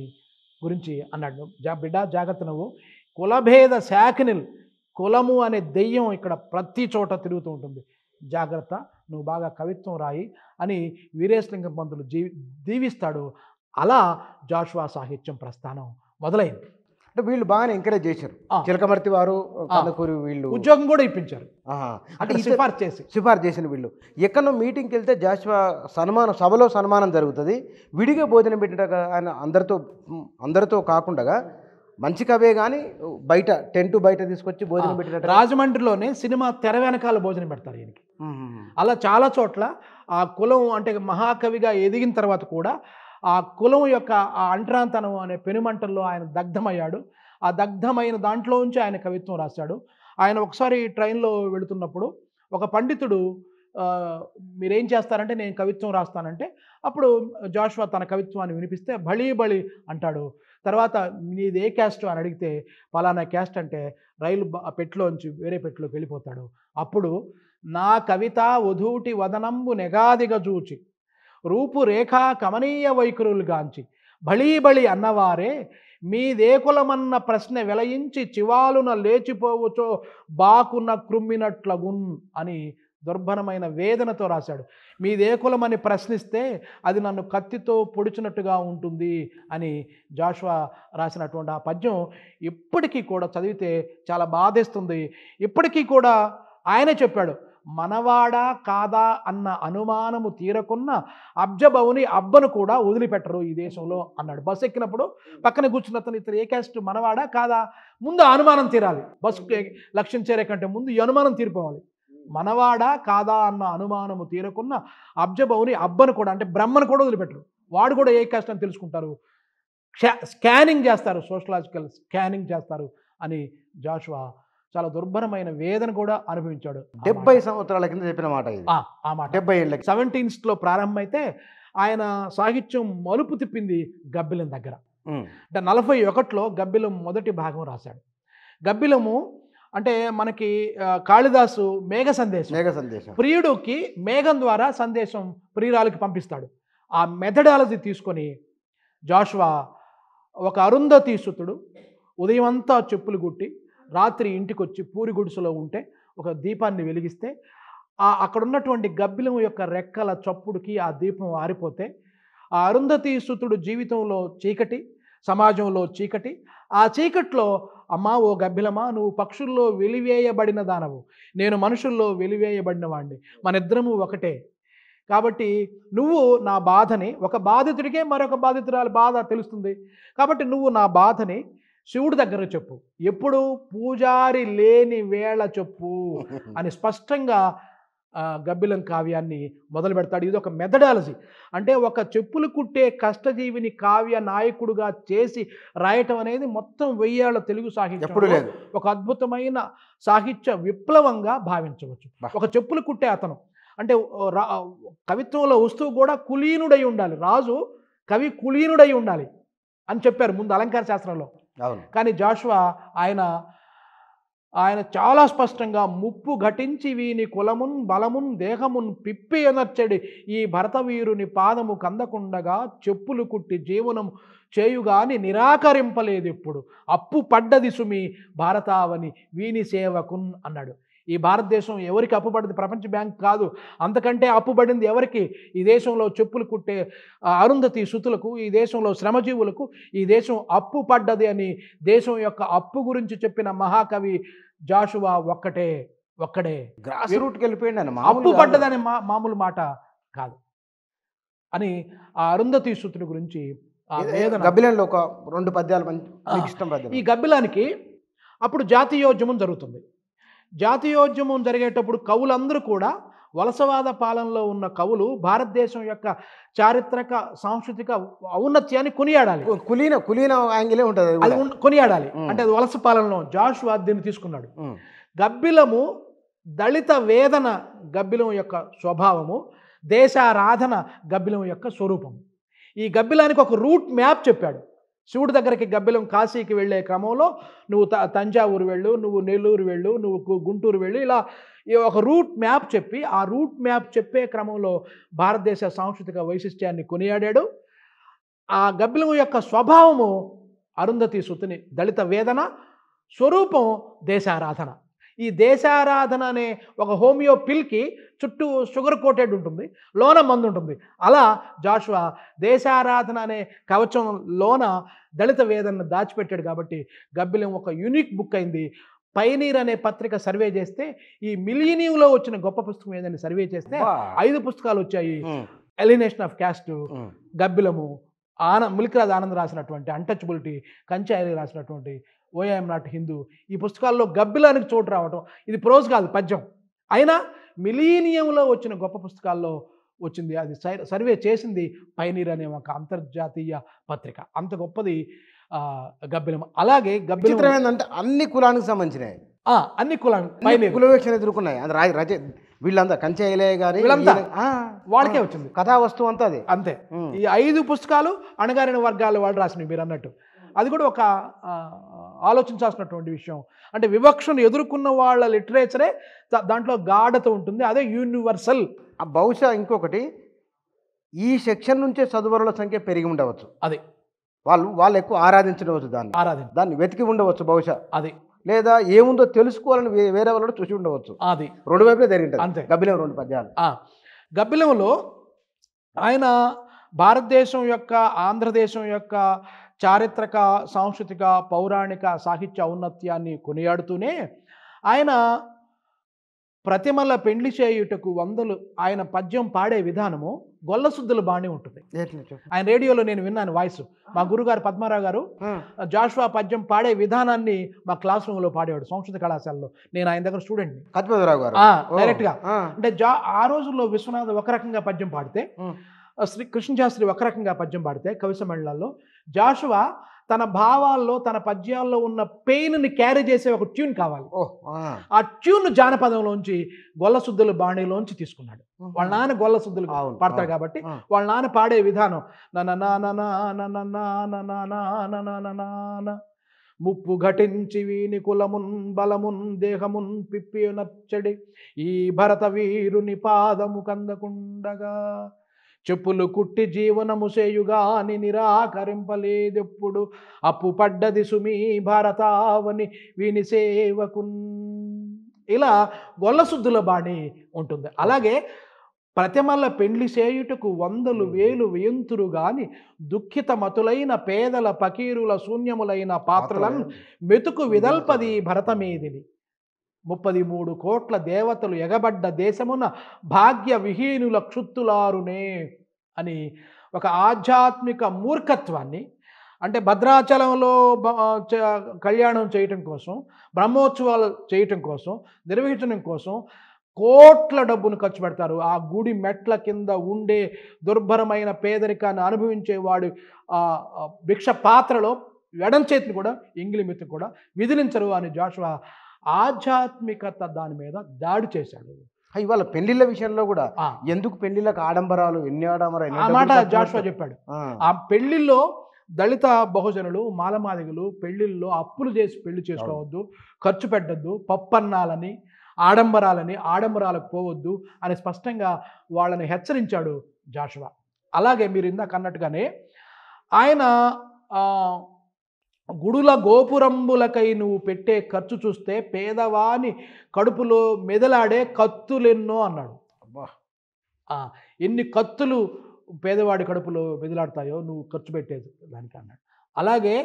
గురించి అన్నాడు. జా బిడ్డ జాగ్రత్త, నువ్వు కులభేద శాఖినులు, కులము అనే దెయ్యం ఇక్కడ ప్రతి చోట తిరుగుతూ ఉంటుంది, జాగ్రత్త, నువ్వు బాగా కవిత్వం రాయి అని వీరేశలింగం పంతులు జీవి దీవిస్తాడు. అలా జాషువా సాహిత్యం ప్రస్థానం మొదలైంది. అంటే వీళ్ళు బాగానే ఎంకరేజ్ చేశారు. చిలకమర్తి వారు, కందుకూరి వీళ్ళు ఉద్యోగం కూడా ఇప్పించారు. అంటే సిఫార్సు చేసి సిఫార్సు చేసిన వీళ్ళు ఎక్కడో మీటింగ్కి వెళ్తే జాషువా సన్మానం, సభలో సన్మానం జరుగుతుంది. విడిగా భోజనం పెట్టినాక ఆయన అందరితో అందరితో కాకుండా మంచి కవే కానీ బయట టెంట్ బయట తీసుకొచ్చి భోజనం పెట్టినట్టు రాజమండ్రిలోనే సినిమా తెర వెనకాల భోజనం పెడతారు ఈయనకి. అలా చాలా చోట్ల ఆ కులం అంటే మహాకవిగా ఎదిగిన తర్వాత కూడా ఆ కులం యొక్క ఆ అంటరాంతనం అనే పెనుమంటల్లో ఆయన దగ్ధమయ్యాడు. ఆ దగ్ధమైన దాంట్లో నుంచి ఆయన కవిత్వం రాశాడు. ఆయన ఒకసారి ట్రైన్లో వెళుతున్నప్పుడు ఒక పండితుడు, మీరేం చేస్తారంటే నేను కవిత్వం రాస్తానంటే అప్పుడు జాషువా తన కవిత్వాన్ని వినిపిస్తే భళీ భళి అంటాడు. తర్వాత నీది ఏ క్యాస్ట్ అని అడిగితే పలానా క్యాస్ట్ అంటే రైలు పెట్టలోంచి వేరే పెట్టలోకి వెళ్ళిపోతాడు. అప్పుడు నా కవిత వధూటి వదనంబు నెగాదిగా చూచి రూపురేఖ కమనీయ వైఖరులుగాంచి భళీ భళి అన్నవారే మీదే కులమన్న ప్రశ్న వెలయించి చివాలున లేచిపోవచో బాకున క్రుమ్మినట్లగున్ అని దుర్భరమైన వేదనతో రాశాడు. మీదే కులమని ప్రశ్నిస్తే అది నన్ను కత్తితో పొడిచినట్టుగా ఉంటుంది అని జాషువా రాసినటువంటి ఆ పద్యం ఇప్పటికీ కూడా చదివితే చాలా బాధేస్తుంది. ఇప్పటికీ కూడా ఆయనే చెప్పాడు, మనవాడా కాదా అన్న అనుమానము తీరకున్న అబ్జబవుని అబ్బను కూడా వదిలిపెట్టరు ఈ దేశంలో అన్నాడు. బస్సు ఎక్కినప్పుడు పక్కన కూర్చున్న అతను, ఇతను ఏ క్యాస్ట్, మనవాడా కాదా, ముందు అనుమానం తీరాలి. బస్సు లక్ష్యం చేరే కంటే ముందు ఈ అనుమానం తీరిపోవాలి. మనవాడా కాదా అన్న అనుమానము తీరకున్న అబ్జబవుని అబ్బను కూడా అంటే బ్రహ్మను కూడా వదిలిపెట్టరు. వాడు కూడా ఏ క్యాస్ట్ అని తెలుసుకుంటారు, స్కానింగ్ చేస్తారు, సోషలాజికల్ స్కానింగ్ చేస్తారు అని జాషువా చాలా దుర్భరమైన వేదన కూడా అనుభవించాడు. డెబ్బై సంవత్సరాల కింద చెప్పిన మాట ఇది. ఆ మాట డెబ్బై ఏళ్ళకి సెవెంటీన్స్లో ప్రారంభమైతే ఆయన సాహిత్యం మలుపు తిప్పింది గబ్బిలం దగ్గర. అంటే నలభై ఒకటిలో గబ్బిలం మొదటి భాగం రాశాడు. గబ్బిలము అంటే మనకి కాళిదాసు మేఘ సందేశం, మేఘ సందేశం ప్రియుడికి మేఘం ద్వారా సందేశం ప్రియురాలికి పంపిస్తాడు. ఆ మెథడాలజీ తీసుకొని జాషువా ఒక అరుంధతి సుతుడు ఉదయం అంతా చెప్పులు గుట్టి రాత్రి ఇంటికి వచ్చి పూరి గుడిసెలో ఉంటే ఒక దీపాన్ని వెలిగిస్తే ఆ అక్కడ ఉన్నటువంటి గబ్బిలం యొక్క రెక్కల చప్పుడుకి ఆ దీపం ఆరిపోతే ఆ అరుంధతి సుతుడు జీవితంలో చీకటి, సమాజంలో చీకటి, ఆ చీకట్లో అమ్మా ఓ గబ్బిలమా, నువ్వు పక్షుల్లో వెలివేయబడిన దానవు, నేను మనుషుల్లో వెలివేయబడిన వాడిని, మనిద్దరము ఒకటే, కాబట్టి నువ్వు నా బాధని, ఒక బాధితుడికే మరొక బాధితురాలి బాధ తెలుస్తుంది, కాబట్టి నువ్వు నా బాధని శివుడి దగ్గర చెప్పు, ఎప్పుడు పూజారి లేని వేళ చెప్పు అని స్పష్టంగా గబ్బిలం కావ్యాన్ని మొదలు పెడతాడు. ఇది ఒక మెథడాలజీ. అంటే ఒక చెప్పులు కుట్టే కష్టజీవిని కావ్య నాయకుడుగా చేసి రాయటం అనేది మొత్తం వెయ్యేళ్ల తెలుగు సాహిత్యం ఒక అద్భుతమైన సాహిత్య విప్లవంగా భావించవచ్చు. ఒక చెప్పులు కుట్టే అతను అంటే కవిత్వంలో వస్తువు కూడా కులీనుడై ఉండాలి, రాజు కవి కులీనుడై ఉండాలి అని చెప్పారు ముందు అలంకార శాస్త్రంలో. కానీ జాషువా ఆయన ఆయన చాలా స్పష్టంగా ముప్పు ఘటించి వీని కులమున్ బలమున్ దేహమున్ పిప్పి ఎనర్చడి ఈ భరతవీరుని పాదము కందకుండగా చెప్పులు కుట్టి జీవనం చేయుగాని నిరాకరింపలేదు ఇప్పుడు అప్పు పడ్డది సుమి భారతావని వీని సేవకున్ అన్నాడు। ఈ భారతదేశం ఎవరికి అప్పుపడింది? ప్రపంచ బ్యాంక్ కాదు, అంతకంటే అప్పుపడింది ఎవరికి? ఈ దేశంలో చెప్పులు కుట్టే అరుంధతి సుతులకు, ఈ దేశంలో శ్రమజీవులకు ఈ దేశం అప్పు పడ్డది అని దేశం యొక్క అప్పు గురించి చెప్పిన మహాకవి జాషువా ఒక్కటే ఒక్కడే గ్రాస్ రూట్కి వెళ్ళిపోయింది, అప్పు పడ్డదని మా మామూలు మాట కాదు అని ఆ అరుంధతి సుతుని గురించి గబ్బిలంలో ఒక రెండు పద్యాలు మంచి ఇష్టం పద్యం। ఈ గబ్బిలానికి అప్పుడు జాతీయోద్యమం జరుగుతుంది। జాతీయోద్యమం జరిగేటప్పుడు కవులందరూ కూడా వలసవాద పాలనలో ఉన్న కవులు భారతదేశం యొక్క చారిత్రక సాంస్కృతిక ఔన్నత్యాన్ని కొనియాడాలి, కులీన కులీన యాంగిలే ఉంటుంది అది కొనియాడాలి అంటే అది వలస పాలనలో జాషువా దీన్ని తీసుకున్నాడు। గబ్బిలము దళిత వేదన గబ్బిలం యొక్క స్వభావము, దేశారాధన గబ్బిలం యొక్క స్వరూపం। ఈ గబ్బిలానికి ఒక రూట్ మ్యాప్ చెప్పాడు। శివుడి దగ్గరికి గబ్బిలం కాశీకి వెళ్ళే క్రమంలో నువ్వు త తంజావూరు వెళ్ళు, నువ్వు నెల్లూరు వెళ్ళు, నువ్వు గుంటూరు వెళ్ళు, ఇలా ఒక రూట్ మ్యాప్ చెప్పి ఆ రూట్ మ్యాప్ చెప్పే క్రమంలో భారతదేశ సాంస్కృతిక వైశిష్ట్యాన్ని కొనియాడాడు। ఆ గబ్బిలం యొక్క స్వభావము అరుంధతి సుతుని దళిత వేదన, స్వరూపం దేశారాధన। ఈ దేశారాధన అనే ఒక హోమియో పిల్కి చుట్టూ షుగర్ కోటెడ్ ఉంటుంది, లోన మందు ఉంటుంది। అలా జాషువా దేశారాధన అనే కవచం లోన దళిత వేదనను దాచిపెట్టాడు కాబట్టి గబ్బిలం ఒక యూనిక్ బుక్ అయింది। పైనీర్ అనే పత్రిక సర్వే చేస్తే ఈ మిలీనియంలో వచ్చిన గొప్ప పుస్తకం ఏదని సర్వే చేస్తే ఐదు పుస్తకాలు వచ్చాయి, ఎలినేషన్ ఆఫ్ క్యాస్ట్, గబ్బిలము, ఆన ములికరాజ్ ఆనంద్ రాసినటువంటి అన్టచబిలిటీ, కంచాయిలు రాసినటువంటి ఓ ఐఎమ్ నాట్ హిందూ, ఈ పుస్తకాల్లో గబ్బిలానికి చోటు రావటం, ఇది ప్రోజ్ కాదు పద్యం అయినా మిలీనియంలో వచ్చిన గొప్ప పుస్తకాల్లో వచ్చింది। అది సర్వే చేసింది పైనీర్ అనే ఒక అంతర్జాతీయ పత్రిక, అంత గొప్పది గబ్బిలం। అలాగే గబ్బిలం అంటే అన్ని కులానికి సంబంధించినవి, అన్ని కులానికి కులవేక్షణ ఎదుర్కొన్నాయి అది వీళ్ళంతా కంచాయిలే గారి వీళ్ళంతా వాళ్ళకే వచ్చింది కథా వస్తువు అంతా అది అంతే। ఈ ఐదు పుస్తకాలు అణగారిన వర్గాల వాళ్ళు రాసినవి మీరు అన్నట్టు, అది కూడా ఒక ఆలోచించాల్సినటువంటి విషయం। అంటే వివక్షను ఎదుర్కొన్న వాళ్ళ లిటరేచరే దాంట్లో గాఢత ఉంటుంది, అదే యూనివర్సల్। బహుశా ఇంకొకటి ఈ సెక్షన్ నుంచే చదువరుల సంఖ్య పెరిగి ఉండవచ్చు, అది వాళ్ళు వాళ్ళు ఎక్కువ ఆరాధించవచ్చు, దాన్ని ఆరాధి దాన్ని వెతికి ఉండవచ్చు బహుశా, అది లేదా ఏముందో తెలుసుకోవాలని వేరే వాళ్ళు చూసి ఉండవచ్చు, అది రెండు వైపులే జరిగింటుంది అంతే। గబ్బిలం రెండు పద్యాలు గబ్బిలంలో ఆయన భారతదేశం యొక్క ఆంధ్రదేశం యొక్క చారిత్రక సాంస్కృతిక పౌరాణిక సాహిత్య ఔన్నత్యాన్ని కొనియాడుతూనే ఆయన ప్రతిమల పెండ్లి చేయుటకు వందలు ఆయన పద్యం పాడే విధానము గొల్లశుద్ధులు బాగానే ఉంటుంది। ఆయన రేడియోలో నేను విన్నాను వాయిస్, మా గురుగారు పద్మారావు గారు జాషువా పద్యం పాడే విధానాన్ని మా క్లాస్ రూమ్లో పాడేవాడు సంస్కృత కళాశాలలో, నేను ఆయన దగ్గర స్టూడెంట్ని డైరెక్ట్గా। అంటే జా ఆ రోజుల్లో విశ్వనాథ్ ఒక రకంగా పద్యం పాడితే, శ్రీ కృష్ణ శాస్త్రి ఒక రకంగా పద్యం పాడితే కవి సమ్మేళనాల్లో, జాషువా తన భావాల్లో తన పద్యాల్లో ఉన్న పెయిన్ని క్యారీ చేసే ఒక ట్యూన్ కావాలి, ఆ ట్యూన్ జానపదంలోంచి గొల్లశుద్ధుల బాణీలోంచి తీసుకున్నాడు। వాళ్ళ నాన్న గొల్లశుద్ధులు పాడతారు కాబట్టి వాళ్ళ నాన్న పాడే విధానం నన ముప్పు ఘటించి వీని కులమున్ బలమున్ దేహమున్ పిప్పి నచ్చడి ఈ భరత వీరుని పాదము కందకుండగా చెప్పులు కుట్టి జీవనము చేయుగాని నిరాకరింపలేదెప్పుడు అప్పు పడ్డది సుమీ భారతావని వీని సేవకున్, ఇలా గొల్లశుద్ధుల బాణి ఉంటుంది। అలాగే ప్రతిమల పెండ్లి చేయుటకు వందలు వేలు వేంతురు గాని దుఃఖిత మతులైన పేదల పకీరుల శూన్యములైన పాత్రలను మెతుకు విదల్పది భరతమేదిని ముప్పది మూడు కోట్ల దేవతలు ఎగబడ్డ దేశమున భాగ్య విహీనుల క్షుత్తులారునే అని ఒక ఆధ్యాత్మిక మూర్ఖత్వాన్ని, అంటే భద్రాచలంలో కళ్యాణం చేయటం కోసం, బ్రహ్మోత్సవాలు చేయటం కోసం, నిర్వహించడం కోసం కోట్ల డబ్బును ఖర్చు పెడతారు। ఆ గుడి మెట్ల కింద ఉండే దుర్భరమైన పేదరికాన్ని అనుభవించేవాడు ఆ భిక్ష పాత్రలో ఎడం చేతిని కూడా ఎంగిలి మిత్తి కూడా విదిలించరు అని జాషువా ఆధ్యాత్మికత దాని మీద దాడి చేశాడు। ఇవాళ పెళ్లిళ్ళ విషయంలో కూడా ఎందుకు పెళ్లిళ్ళకు ఆడంబరాలు, ఎన్ని ఆడంబరాలు మాట జాషువా చెప్పాడు। ఆ పెళ్లిలో దళిత బహుజనులు మాలమాదిగలు పెళ్ళిళ్ళలో అప్పులు చేసి పెళ్లి చేసుకోవద్దు, ఖర్చు పెట్టద్దు, పప్పన్నాలని ఆడంబరాలని ఆడంబరాలకు పోవద్దు అని స్పష్టంగా వాళ్ళని హెచ్చరించాడు జాషువా. అలాగే మీరు ఇందాక అన్నట్టుగానే ఆయన గుడుల గోపురంబులకై నువ్వు పెట్టే ఖర్చు చూస్తే పేదవాని కడుపులో మెదలాడే కత్తులెన్నో అన్నాడు. అబ్బా, ఎన్ని కత్తులు పేదవాడి కడుపులో మెదలాడతాయో నువ్వు ఖర్చు పెట్టేది దానికి అన్నాడు. అలాగే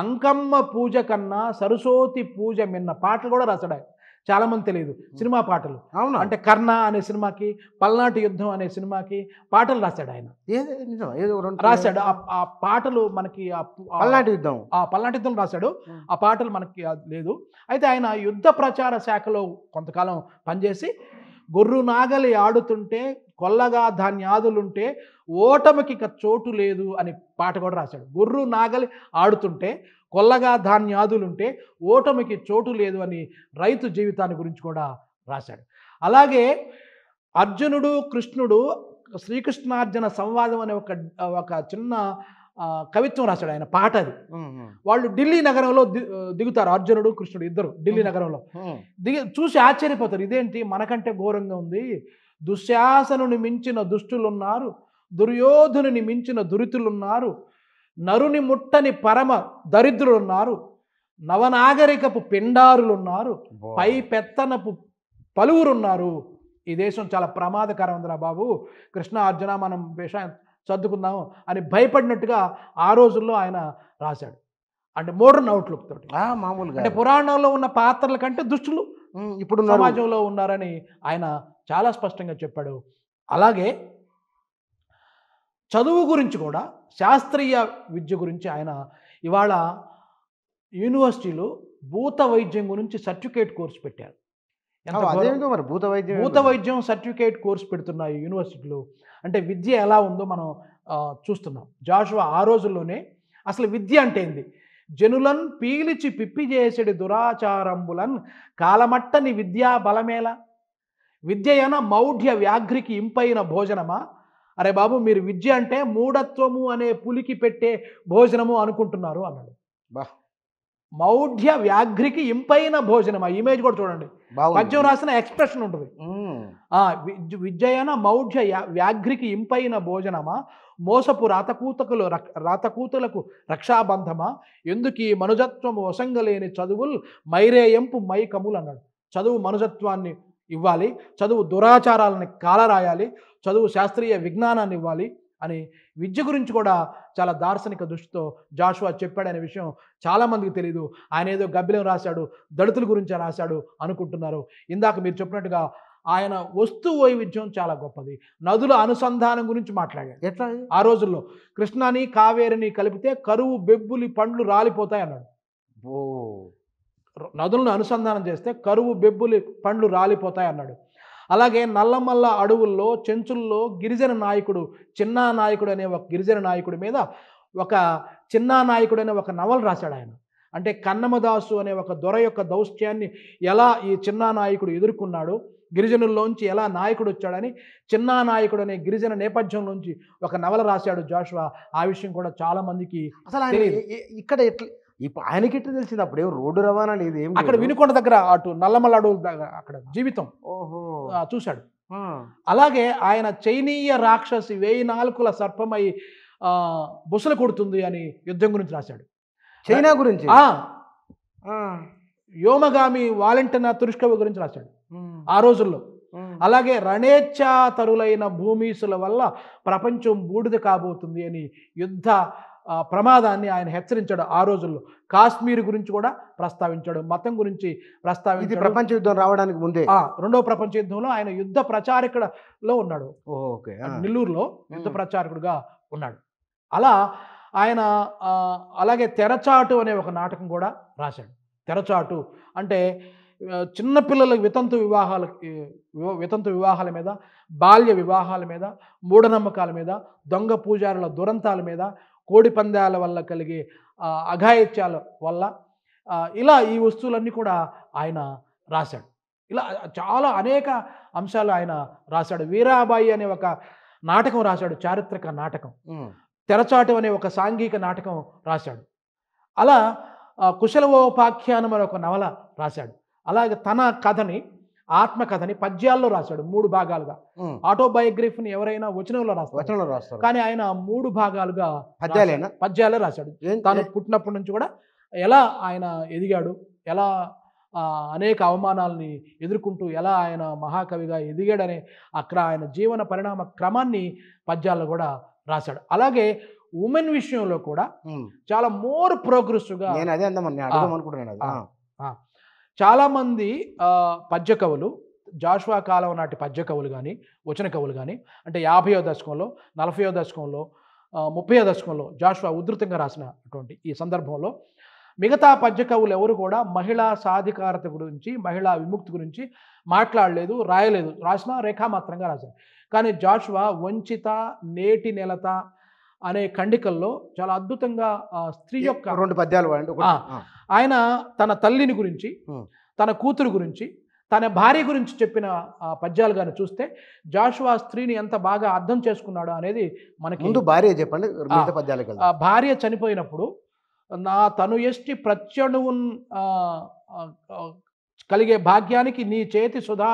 అంకమ్మ పూజ కన్నా సరస్వతి పూజ మిన్న పాటలు కూడా రాశాడు. చాలామంది తెలియదు, సినిమా పాటలు. అవును, అంటే కర్ణ అనే సినిమాకి, పల్నాటి యుద్ధం అనే సినిమాకి పాటలు రాశాడు ఆయన. రాశాడు ఆ పాటలు మనకి పల్నాటి యుద్ధం, ఆ పల్నాటి యుద్ధం రాశాడు. ఆ పాటలు మనకి లేదు. అయితే ఆయన యుద్ధ ప్రచార శాఖలో కొంతకాలం పనిచేసి గొర్రు నాగలి ఆడుతుంటే కొల్లగా ధాన్యాదులుంటే ఓటమికి ఇక చోటు లేదు అని పాట కూడా రాశాడు. గొర్రు నాగలి ఆడుతుంటే కొల్లగా ధాన్యాదులుంటే ఓటమికి చోటు లేదు అని రైతు జీవితాన్ని గురించి కూడా రాశాడు. అలాగే అర్జునుడు కృష్ణుడు శ్రీకృష్ణార్జున సంవాదం అనే ఒక ఒక చిన్న కవిత్వం రాశాడు ఆయన, పాట. అది వాళ్ళు ఢిల్లీ నగరంలో దిగుతారు, అర్జునుడు కృష్ణుడు ఇద్దరు ఢిల్లీ నగరంలో దిగి చూసి ఆశ్చర్యపోతారు. ఇదేంటి మనకంటే ఘోరంగా ఉంది, దుశ్శాసనుని మించిన దుష్టులున్నారు, దుర్యోధనుని మించిన దురితులున్నారు, నరుని ముట్టని పరమ దరిద్రులున్నారు, నవనాగరికపు పిండారులున్నారు, పై పెత్తనపు పలువురున్నారు. ఈ దేశం చాలా ప్రమాదకరం ఉందిరా బాబు, కృష్ణ అర్జున మనం విష సర్దుకుందాము అని భయపడినట్టుగా ఆ రోజుల్లో ఆయన రాశాడు. అంటే మోడర్న్ అవుట్లుక్ తోటి, మామూలుగా అంటే పురాణంలో ఉన్న పాత్రల కంటే దుష్టులు ఇప్పుడు సమాజంలో ఉన్నారని ఆయన చాలా స్పష్టంగా చెప్పాడు. అలాగే చదువు గురించి కూడా, శాస్త్రీయ విద్య గురించి ఆయన ఇవాళ యూనివర్సిటీలో భూత వైద్యం గురించి సర్టిఫికేట్ కోర్సు పెట్టారు. భూత వైద్యం భూత వైద్యం సర్టిఫికేట్ కోర్సు పెడుతున్నాయి యూనివర్సిటీలో. అంటే విద్య ఎలా ఉందో మనం చూస్తున్నాం. జాషువా ఆ రోజుల్లోనే అసలు విద్య అంటే ఏంది, జనులన్ పీలిచి పిప్పి చేసేడు దురాచారంబులన్ కాలమట్టని విద్యా బలమేలా, విద్యయన మౌఢ్య వ్యాఘ్రికి ఇంపైన భోజనమా. అరే బాబు, మీరు విద్య అంటే మూఢత్వము అనే పులికి పెట్టే భోజనము అనుకుంటున్నారు అన్నాడు. బా, మౌఢ్య వ్యాఘ్రికి ఇంపైన భోజనం, ఆ ఇమేజ్ కూడా చూడండి, పద్యం రాసిన ఎక్స్ప్రెషన్ ఉంటుంది. ఆ విద్యయన మౌఢ్య వ్యాఘ్రికి ఇంపైన భోజనమా, మోసపు రాతకూతకులు రాతకూతలకు రక్షాబంధమా, ఎందుకు ఈ మనుజత్వము వసంగలేని చదువులు మైరేయంపు మై కములు అన్నాడు. చదువు మనుజత్వాన్ని ఇవ్వాలి, చదువు దురాచారాలని కాలరాయాలి, చదువు శాస్త్రీయ విజ్ఞానాన్ని ఇవ్వాలి అని విద్య గురించి కూడా చాలా దార్శనిక దృష్టితో జాషువా చెప్పాడనే విషయం చాలామందికి తెలియదు. ఆయన ఏదో గబ్బిలం రాశాడు, దళితుల గురించి రాశాడు అనుకుంటున్నారు. ఇందాక మీరు చెప్పినట్టుగా ఆయన వస్తు వైవిధ్యం చాలా గొప్పది. నదుల అనుసంధానం గురించి మాట్లాడాడు. ఎట్లా ఆ రోజుల్లో కృష్ణాని కావేరిని కలిపితే కరువు బెబ్బులి పండ్లు రాలిపోతాయి అన్నాడు. ఓ, నదులను అనుసంధానం చేస్తే కరువు బెబ్బులి పండ్లు రాలిపోతాయి అన్నాడు. అలాగే నల్లమల్ల అడవుల్లో చెంచుల్లో గిరిజన నాయకుడు చిన్నా నాయకుడు అనే ఒక గిరిజన నాయకుడి మీద ఒక చిన్నా నాయకుడు అనే ఒక నవల రాశాడు ఆయన. అంటే కన్నమదాసు అనే ఒక దొర యొక్క దౌత్యాన్ని ఎలా ఈ చిన్నా నాయకుడు ఎదుర్కొన్నాడు, గిరిజనుల్లోంచి ఎలా నాయకుడు వచ్చాడని చిన్నా నాయకుడు అనే గిరిజన నేపథ్యం నుంచి ఒక నవల రాశాడు జాషువా. ఆ విషయం కూడా చాలామందికి అసలు ఇక్కడ ఎట్లా ఇప్పుడు ఆయనకి ఎట్లా తెలిసింది, అప్పుడు ఏం రోడ్డు రవాణా లేదు, ఏం అక్కడ వినుకొండ దగ్గర అటు నల్లమల్ల అడవుల దగ్గర అక్కడ జీవితం చూశాడు. అలాగే ఆయన చైనీయ రాక్షసి వేయి నాలుకల సర్పమై బుసలు కొడుతుంది అని యుద్ధం గురించి రాశాడు. చైనా గురించి, వ్యోమగామి వాలెంటినా తురుష్కవ గురించి రాశాడు ఆ రోజుల్లో. అలాగే రణేచ్ఛా తరులైన భూమీసుల వల్ల ప్రపంచం బూడిద కాబోతుంది అని యుద్ధ ప్రమాదాన్ని ఆయన హెచ్చరించాడు ఆ రోజుల్లో. కాశ్మీర్ గురించి కూడా ప్రస్తావించాడు, మతం గురించి ప్రస్తావించాడు. ప్రపంచ యుద్ధం రావడానికి ముందే రెండవ ప్రపంచ యుద్ధంలో ఆయన యుద్ధ ప్రచారకుడులో ఉన్నాడు. ఓకే, నెల్లూరులో యుద్ధ ప్రచారకుడుగా ఉన్నాడు. అలా ఆయన అలాగే తెరచాటు అనే ఒక నాటకం కూడా రాశాడు. తెరచాటు అంటే చిన్నపిల్లల వితంతు వివాహాల వితంతు వివాహాల మీద, బాల్య వివాహాల మీద, మూఢనమ్మకాల మీద, దొంగ పూజారుల దురంతాల మీద, కోడి పందాల వల్ల కలిగే అఘాయిత్యాల వల్ల, ఇలా ఈ వస్తువులన్నీ కూడా ఆయన రాశాడు. ఇలా చాలా అనేక అంశాలు ఆయన రాశాడు. వీరాబాయి అనే ఒక నాటకం రాశాడు, చారిత్రక నాటకం. తెరచాటు అనే ఒక సాంఘిక నాటకం రాశాడు. అలా కుశలవోపాఖ్యానం అనే ఒక నవల రాశాడు. అలాగే తన కథని ఆత్మకథని పద్యాల్లో రాశాడు మూడు భాగాలుగా. ఆటోబయోగ్రఫీని ఎవరైనా వచనంలో రాస్తారు, వచనంలో రాస్తారు కానీ ఆయన మూడు భాగాలుగా పద్యాలేనా పద్యాలే రాశాడు. తాను పుట్టినప్పటి నుంచి కూడా ఎలా ఆయన ఎదిగాడు, ఎలా అనేక అవమానాలని ఎదుర్కొంటూ ఎలా ఆయన మహాకవిగా ఎదిగాడనే అక్కడ ఆయన జీవన పరిణామ క్రమాన్ని పద్యాల్లో కూడా రాశాడు. అలాగే ఉమెన్ విషయంలో కూడా చాలా మోర్ ప్రోగ్రెసివ్గా నేను అదే అనుకుంటున్నాను. చాలామంది పద్య కవులు, జాషువా కాలం నాటి పద్య కవులు కానీ వచన కవులు కానీ, అంటే యాభైవ దశకంలో నలభైవ దశకంలో ముప్పైవ దశకంలో జాషువా ఉధృతంగా రాసినటువంటి ఈ సందర్భంలో మిగతా పద్య కవులు ఎవరు కూడా మహిళా సాధికారత గురించి మహిళా విముక్తి గురించి మాట్లాడలేదు, రాయలేదు. రాసిన రేఖామాత్రంగా రాశారు. కానీ జాషువా వంచిత, నేటి నెలత అనే ఖండికల్లో చాలా అద్భుతంగా స్త్రీ యొక్క రెండు పద్యాలు ఆయన తన తల్లిని గురించి, తన కూతురు గురించి, తన భార్య గురించి చెప్పిన పద్యాలు కానీ చూస్తే జాషువా స్త్రీని ఎంత బాగా అర్థం చేసుకున్నాడు అనేది మనకి. ముందు భార్య చెప్పండి. భార్య చనిపోయినప్పుడు నా తను ఎష్టి ప్రత్యణువున్ కలిగే భాగ్యానికి నీ చేతి సుధా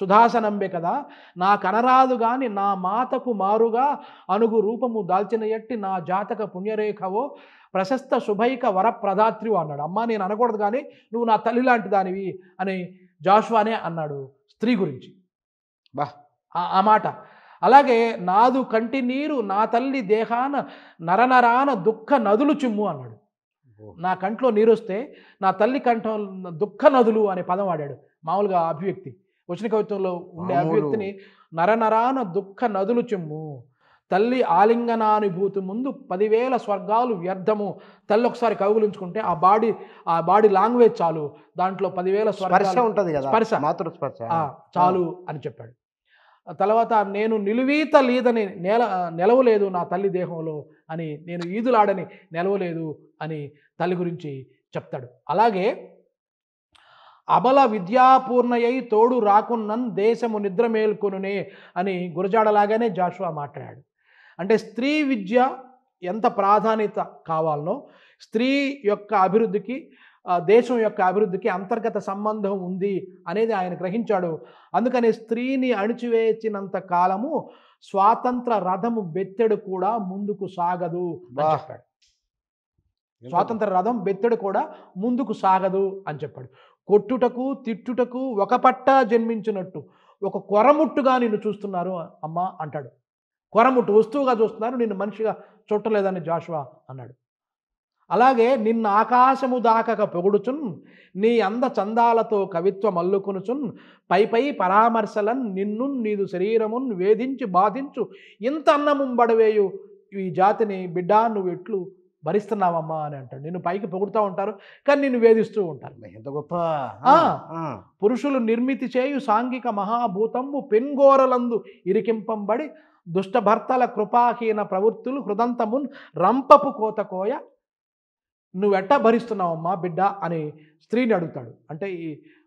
సుధాసనంబే కదా, నా కనరాదు గాని నా మాతకు మారుగా అనుగు రూపము దాల్చిన ఎట్టి నా జాతక పుణ్యరేఖవో ప్రశస్త శుభైక వరప్రదాత్రివు అన్నాడు. అమ్మ నేను అనకూడదు కానీ నువ్వు నా తల్లి లాంటి దానివి అని జాషువానే అన్నాడు స్త్రీ గురించి. బా ఆ మాట. అలాగే నాదు కంటి నీరు నా తల్లి దేహాన నరనరాన దుఃఖ నదులు చిమ్ము అన్నాడు. నా కంట్లో నీరు వస్తే నా తల్లి కంఠం దుఃఖ నదులు అనే పదం వాడాడు. మామూలుగా అభివ్యక్తి వచన కవిత్వంలో ఉండే అభివ్యక్తిని నరనరాన దుఃఖ నదులు చిమ్ము, తల్లి ఆలింగనానుభూతి ముందు పదివేల స్వర్గాలు వ్యర్థము. తల్లి ఒకసారి కౌగులించుకుంటే ఆ బాడీ ఆ బాడీ లాంగ్వేజ్ చాలు, దాంట్లో పదివేల స్పర్శ ఉంటుంది కదా, స్పర్శ మాతృ స్పర్శ చాలు అని చెప్పాడు. తర్వాత నేను నిలువీత లేదని నెల నిలవలేదు నా తల్లి దేహంలో అని, నేను ఈదులాడని నిలవలేదు అని తల్లి గురించి చెప్తాడు. అలాగే అబల విద్యాపూర్ణయై తోడు రాకున్నన్ దేశము నిద్ర మేల్కొనునే అని గురజాడలాగానే జాషువా మాట్లాడాడు. అంటే స్త్రీ విద్య ఎంత ప్రాధాన్యత కావాలనో, స్త్రీ యొక్క అభివృద్ధికి దేశం యొక్క అభివృద్ధికి అంతర్గత సంబంధం ఉంది అనేది ఆయన గ్రహించాడు. అందుకని స్త్రీని అణిచివేసినంత కాలము స్వాతంత్ర రథము బెత్తెడు కూడా ముందుకు సాగదు అని చెప్పాడు. స్వాతంత్ర రథం బెత్తెడు కూడా ముందుకు సాగదు అని చెప్పాడు. కొట్టుటకు తిట్టుటకు ఒక పట్ట జన్మించినట్టు ఒక కొరముట్టుగా నిన్ను చూస్తున్నారు అమ్మ అంటాడు. కొరముట్టు వస్తువుగా చూస్తున్నారు, నిన్ను మనిషిగా చూడలేదని జాషువా అన్నాడు. అలాగే నిన్న ఆకాశము దాకక పొగుడుచున్ నీ అంద చందాలతో కవిత్వం అల్లుకొనుచున్ పై పై పరామర్శలన్ నిన్ను నీదు శరీరమున్ వేధించి బాధించు ఇంత అన్నముంబడవేయు ఈ జాతిని బిడ్డ నువ్వు ఎట్లు భరిస్తున్నావమ్మా అని అంటాడు. నిన్ను పైకి పొగుడుతూ ఉంటారు కానీ నిన్ను వేధిస్తూ ఉంటారు. ఎంత గొప్ప పురుషులు నిర్మితి చేయు సాంఘిక మహాభూతంబు పెన్గోరలందు ఇరికింపంబడి దుష్టభర్తల కృపాహీన ప్రవృత్తులు హృదంతమున్ రంపపు కోతకోయ నువ్వెట్ట భరిస్తున్నావమ్మా బిడ్డ అని స్త్రీని అడుగుతాడు. అంటే ఈ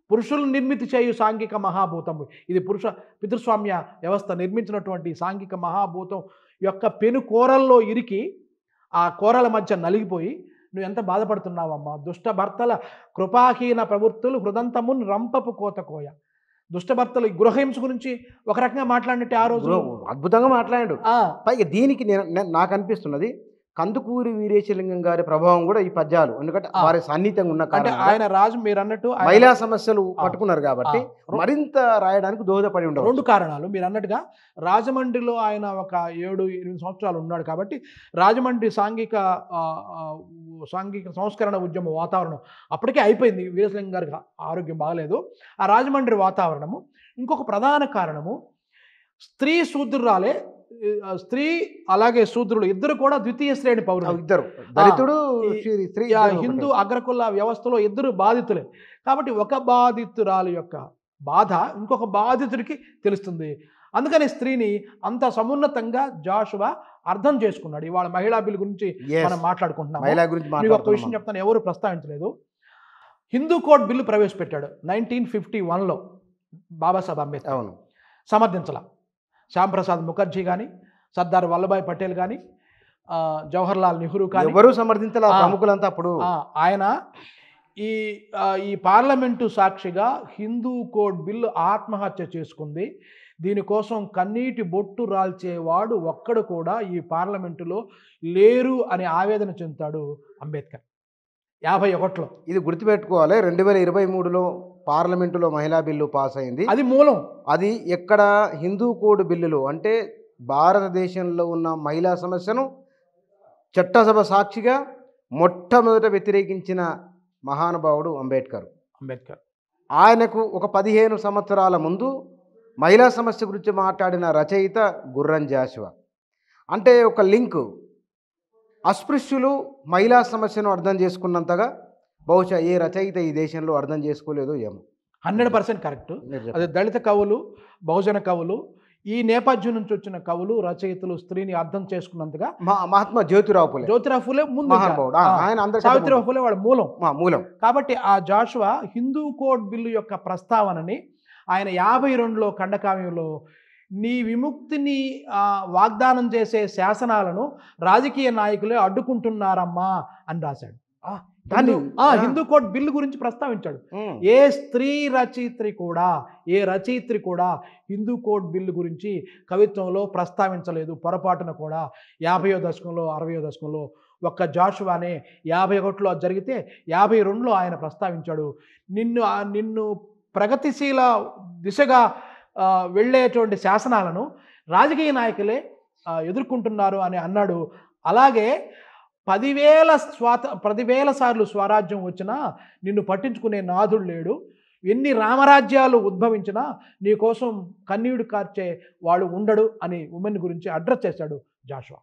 పురుషులు నిర్మితి చేయు సాంఘిక మహాభూతం, ఇది పురుష పితృస్వామ్య వ్యవస్థ నిర్మించినటువంటి సాంఘిక మహాభూతం యొక్క పెను కోరల్లో ఇరికి ఆ కోరల మధ్య నలిగిపోయి నువ్వు ఎంత బాధపడుతున్నావమ్మా, దుష్టభర్తల కృపాహీన ప్రవృత్తులు హృదంతమున్ రంపపు కోతకోయ. దుష్టభర్తలు గృహహింస గురించి ఒక రకంగా మాట్లాడినట్టే ఆ రోజు అద్భుతంగా మాట్లాడాడు. పైగా దీనికి నాకు అనిపిస్తున్నది కందుకూరి వీరేశలింగం గారి ప్రభావం కూడా ఈ పద్యాలు, ఎందుకంటే వారి సాన్నిధ్యంగా ఉన్న కారణం ఆయన రాజు మీరు అన్నట్టు మహిళా సమస్యలు పట్టుకున్నారు కాబట్టి మరింత రాయడానికి దోహదపడి ఉండవు. రెండు కారణాలు మీరు అన్నట్టుగా రాజమండ్రిలో ఆయన ఒక ఏడు ఎనిమిది సంవత్సరాలు ఉన్నాడు కాబట్టి రాజమండ్రి సాంఘిక సాంఘిక సంస్కరణ ఉద్యమ వాతావరణం అప్పటికే అయిపోయింది. వీరేశలింగం గారికి ఆరోగ్యం బాగలేదు. ఆ రాజమండ్రి వాతావరణము. ఇంకొక ప్రధాన కారణము స్త్రీ శూద్రురాలే, స్త్రీ అలాగే శూద్రులు ఇద్దరు కూడా ద్వితీయ శ్రేణి పౌరులు, ఇద్దరు దళితుడు స్త్రీ హిందూ అగ్రకుల వ్యవస్థలో ఇద్దరు బాధితులే కాబట్టి ఒక బాధితురాలు యొక్క బాధ ఇంకొక బాధితుడికి తెలుస్తుంది. అందుకని స్త్రీని అంత సమున్నతంగా జాషువా అర్థం చేసుకున్నాడు. ఇవాళ మహిళా బిల్ గురించి మనం మాట్లాడుకుంటున్నాం. ఒక విషయం చెప్తాను, ఎవరు ప్రస్తావించలేదు. హిందూ కోడ్ బిల్లు ప్రవేశపెట్టాడు నైన్టీన్ ఫిఫ్టీ వన్లో బాబాసాహెబ్ అంబేద్కర్. అవును సమర్థించాల శ్యాంప్రసాద్ ముఖర్జీ కానీ సర్దార్ వల్లభాయ్ పటేల్ కానీ జవహర్లాల్ నెహ్రూ కానీ ఎవరు సమర్థించలా ప్రముఖులంతా అప్పుడు ఆయన ఈ ఈ పార్లమెంటు సాక్షిగా హిందూ కోడ్ బిల్ ఆత్మహత్య చేసుకుంది. దీనికోసం కన్నీటి బొట్టు రాల్చేవాడు ఒక్కడు కూడా ఈ పార్లమెంటులో లేరు అని ఆవేదన చెందాడు అంబేద్కర్ యాభై ఒకటిలో. ఇది గుర్తుపెట్టుకోవాలి. రెండు వేల ఇరవై మూడులో పార్లమెంటులో మహిళా బిల్లు పాస్ అయింది. అది మూలం. అది ఎక్కడ హిందూ కోడ్ బిల్లులో అంటే భారతదేశంలో ఉన్న మహిళా సమస్యను చట్టసభ సాక్షిగా మొట్టమొదట వ్యతిరేకించిన మహానుభావుడు అంబేద్కర్. అంబేద్కర్ ఆయనకు ఒక పదిహేను సంవత్సరాల ముందు మహిళా సమస్య గురించి మాట్లాడిన రచయిత గుర్రం జాషువా. అంటే ఒక లింకు. అస్పృశ్యులు మహిళా సమస్యను అర్థం చేసుకున్నంతగా బహుశా ఏ రచయిత ఈ దేశంలో అర్థం చేసుకోలేదు ఏమో. Hundred percent correct. అదే దళిత కవులు, బహుజన కవులు, ఈ నేపథ్యం నుంచి వచ్చిన కవులు, రచయితలు స్త్రీని అర్థం చేసుకున్నంతగా మహాత్మా జ్యోతిరావు ఫులే జ్యోతిరావు ఫులే ముందు సావిత్రిరావు ఫులే వాళ్ళ మూలం మూలం కాబట్టి ఆ జాషువా హిందూ కోడ్ బిల్లు యొక్క ప్రస్తావనని ఆయన యాభై రెండులో ఖండకావ్యంలో నీ విముక్తిని వాగ్దానం చేసే శాసనాలను రాజకీయ నాయకులే అడ్డుకుంటున్నారమ్మా అని రాశాడు. దాన్ని హిందూ కోడ్ బిల్లు గురించి ప్రస్తావించాడు. ఏ స్త్రీ రచయిత్రి కూడా ఏ రచయిత్రి కూడా హిందూ కోడ్ బిల్లు గురించి కవిత్వంలో ప్రస్తావించలేదు పొరపాటున కూడా. యాభైయో దశకంలో అరవయో దశకంలో ఒక్క జాషువానే యాభై ఒకటిలో జరిగితే యాభై రెండులో ఆయన ప్రస్తావించాడు. నిన్ను నిన్ను ప్రగతిశీల దిశగా వెళ్ళేటువంటి శాసనాలను రాజకీయ నాయకులే ఎదుర్కొంటున్నారు అని అన్నాడు. అలాగే పదివేల స్వాత పదివేల సార్లు స్వరాజ్యం వచ్చినా నిన్ను పట్టించుకునే నాథుడు లేడు, ఎన్ని రామరాజ్యాలు ఉద్భవించినా నీ కోసం కన్నీడు కార్చే వాడు ఉండడు అని ఉమెన్ గురించి అడ్రస్ చేశాడు జాషువా.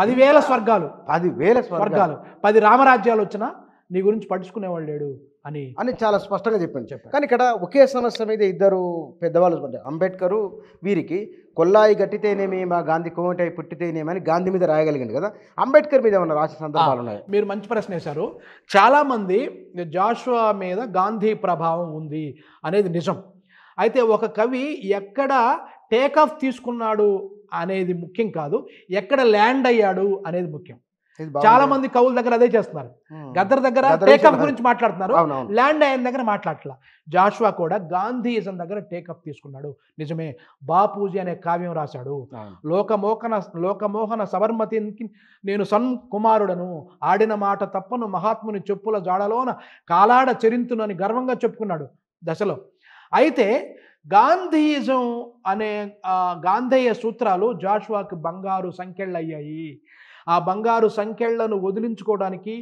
పదివేల స్వర్గాలు పదివేల స్వర్గాలు పది రామరాజ్యాలు వచ్చినా నీ గురించి పట్టించుకునేవాడు లేడు అని అని చాలా స్పష్టంగా చెప్పాను చెప్పాను కానీ ఇక్కడ ఒకే సమస్య మీద ఇద్దరు పెద్దవాళ్ళు అంబేద్కరు వీరికి కొల్లాయి గట్టితేనేమి మా గాంధీ కోమటై పుట్టితేనేమి అని గాంధీ మీద రాయగలిగింది కదా, అంబేద్కర్ మీద ఏమన్నా రాసిన సందర్భాలు ఉన్నాయి? మీరు మంచి ప్రశ్న వేశారు. చాలామంది జాషువా మీద గాంధీ ప్రభావం ఉంది అనేది నిజం. అయితే ఒక కవి ఎక్కడ టేక్ ఆఫ్ తీసుకున్నాడు అనేది ముఖ్యం కాదు, ఎక్కడ ల్యాండ్ అయ్యాడు అనేది ముఖ్యం. చాలా మంది కవుల దగ్గర అదే చేస్తున్నారు. గద్దర్ దగ్గర టేకప్ గురించి మాట్లాడుతున్నారు, ల్యాండ్ అయిన దగ్గర మాట్లాడట్లా. జాషువా కూడా గాంధీయిజం దగ్గర టేకప్ తీసుకున్నాడు. నిజమే, బాపూజీ అనే కావ్యం రాశాడు. లోకమోహన లోకమోహన సబర్మతికి నేను సన్ కుమారుడను, ఆడిన మాట తప్పను మహాత్ముని చెప్పుల జాడలోన కాలాడ చరింతును అని గర్వంగా చెప్పుకున్నాడు దశలో. అయితే గాంధీయిజం అనే గాంధేయ సూత్రాలు జాషువాకి బంగారు సంఖ్యళ్ళయ్యాయి. ఆ బంగారు సంఖ్యలను వదిలించుకోవడానికి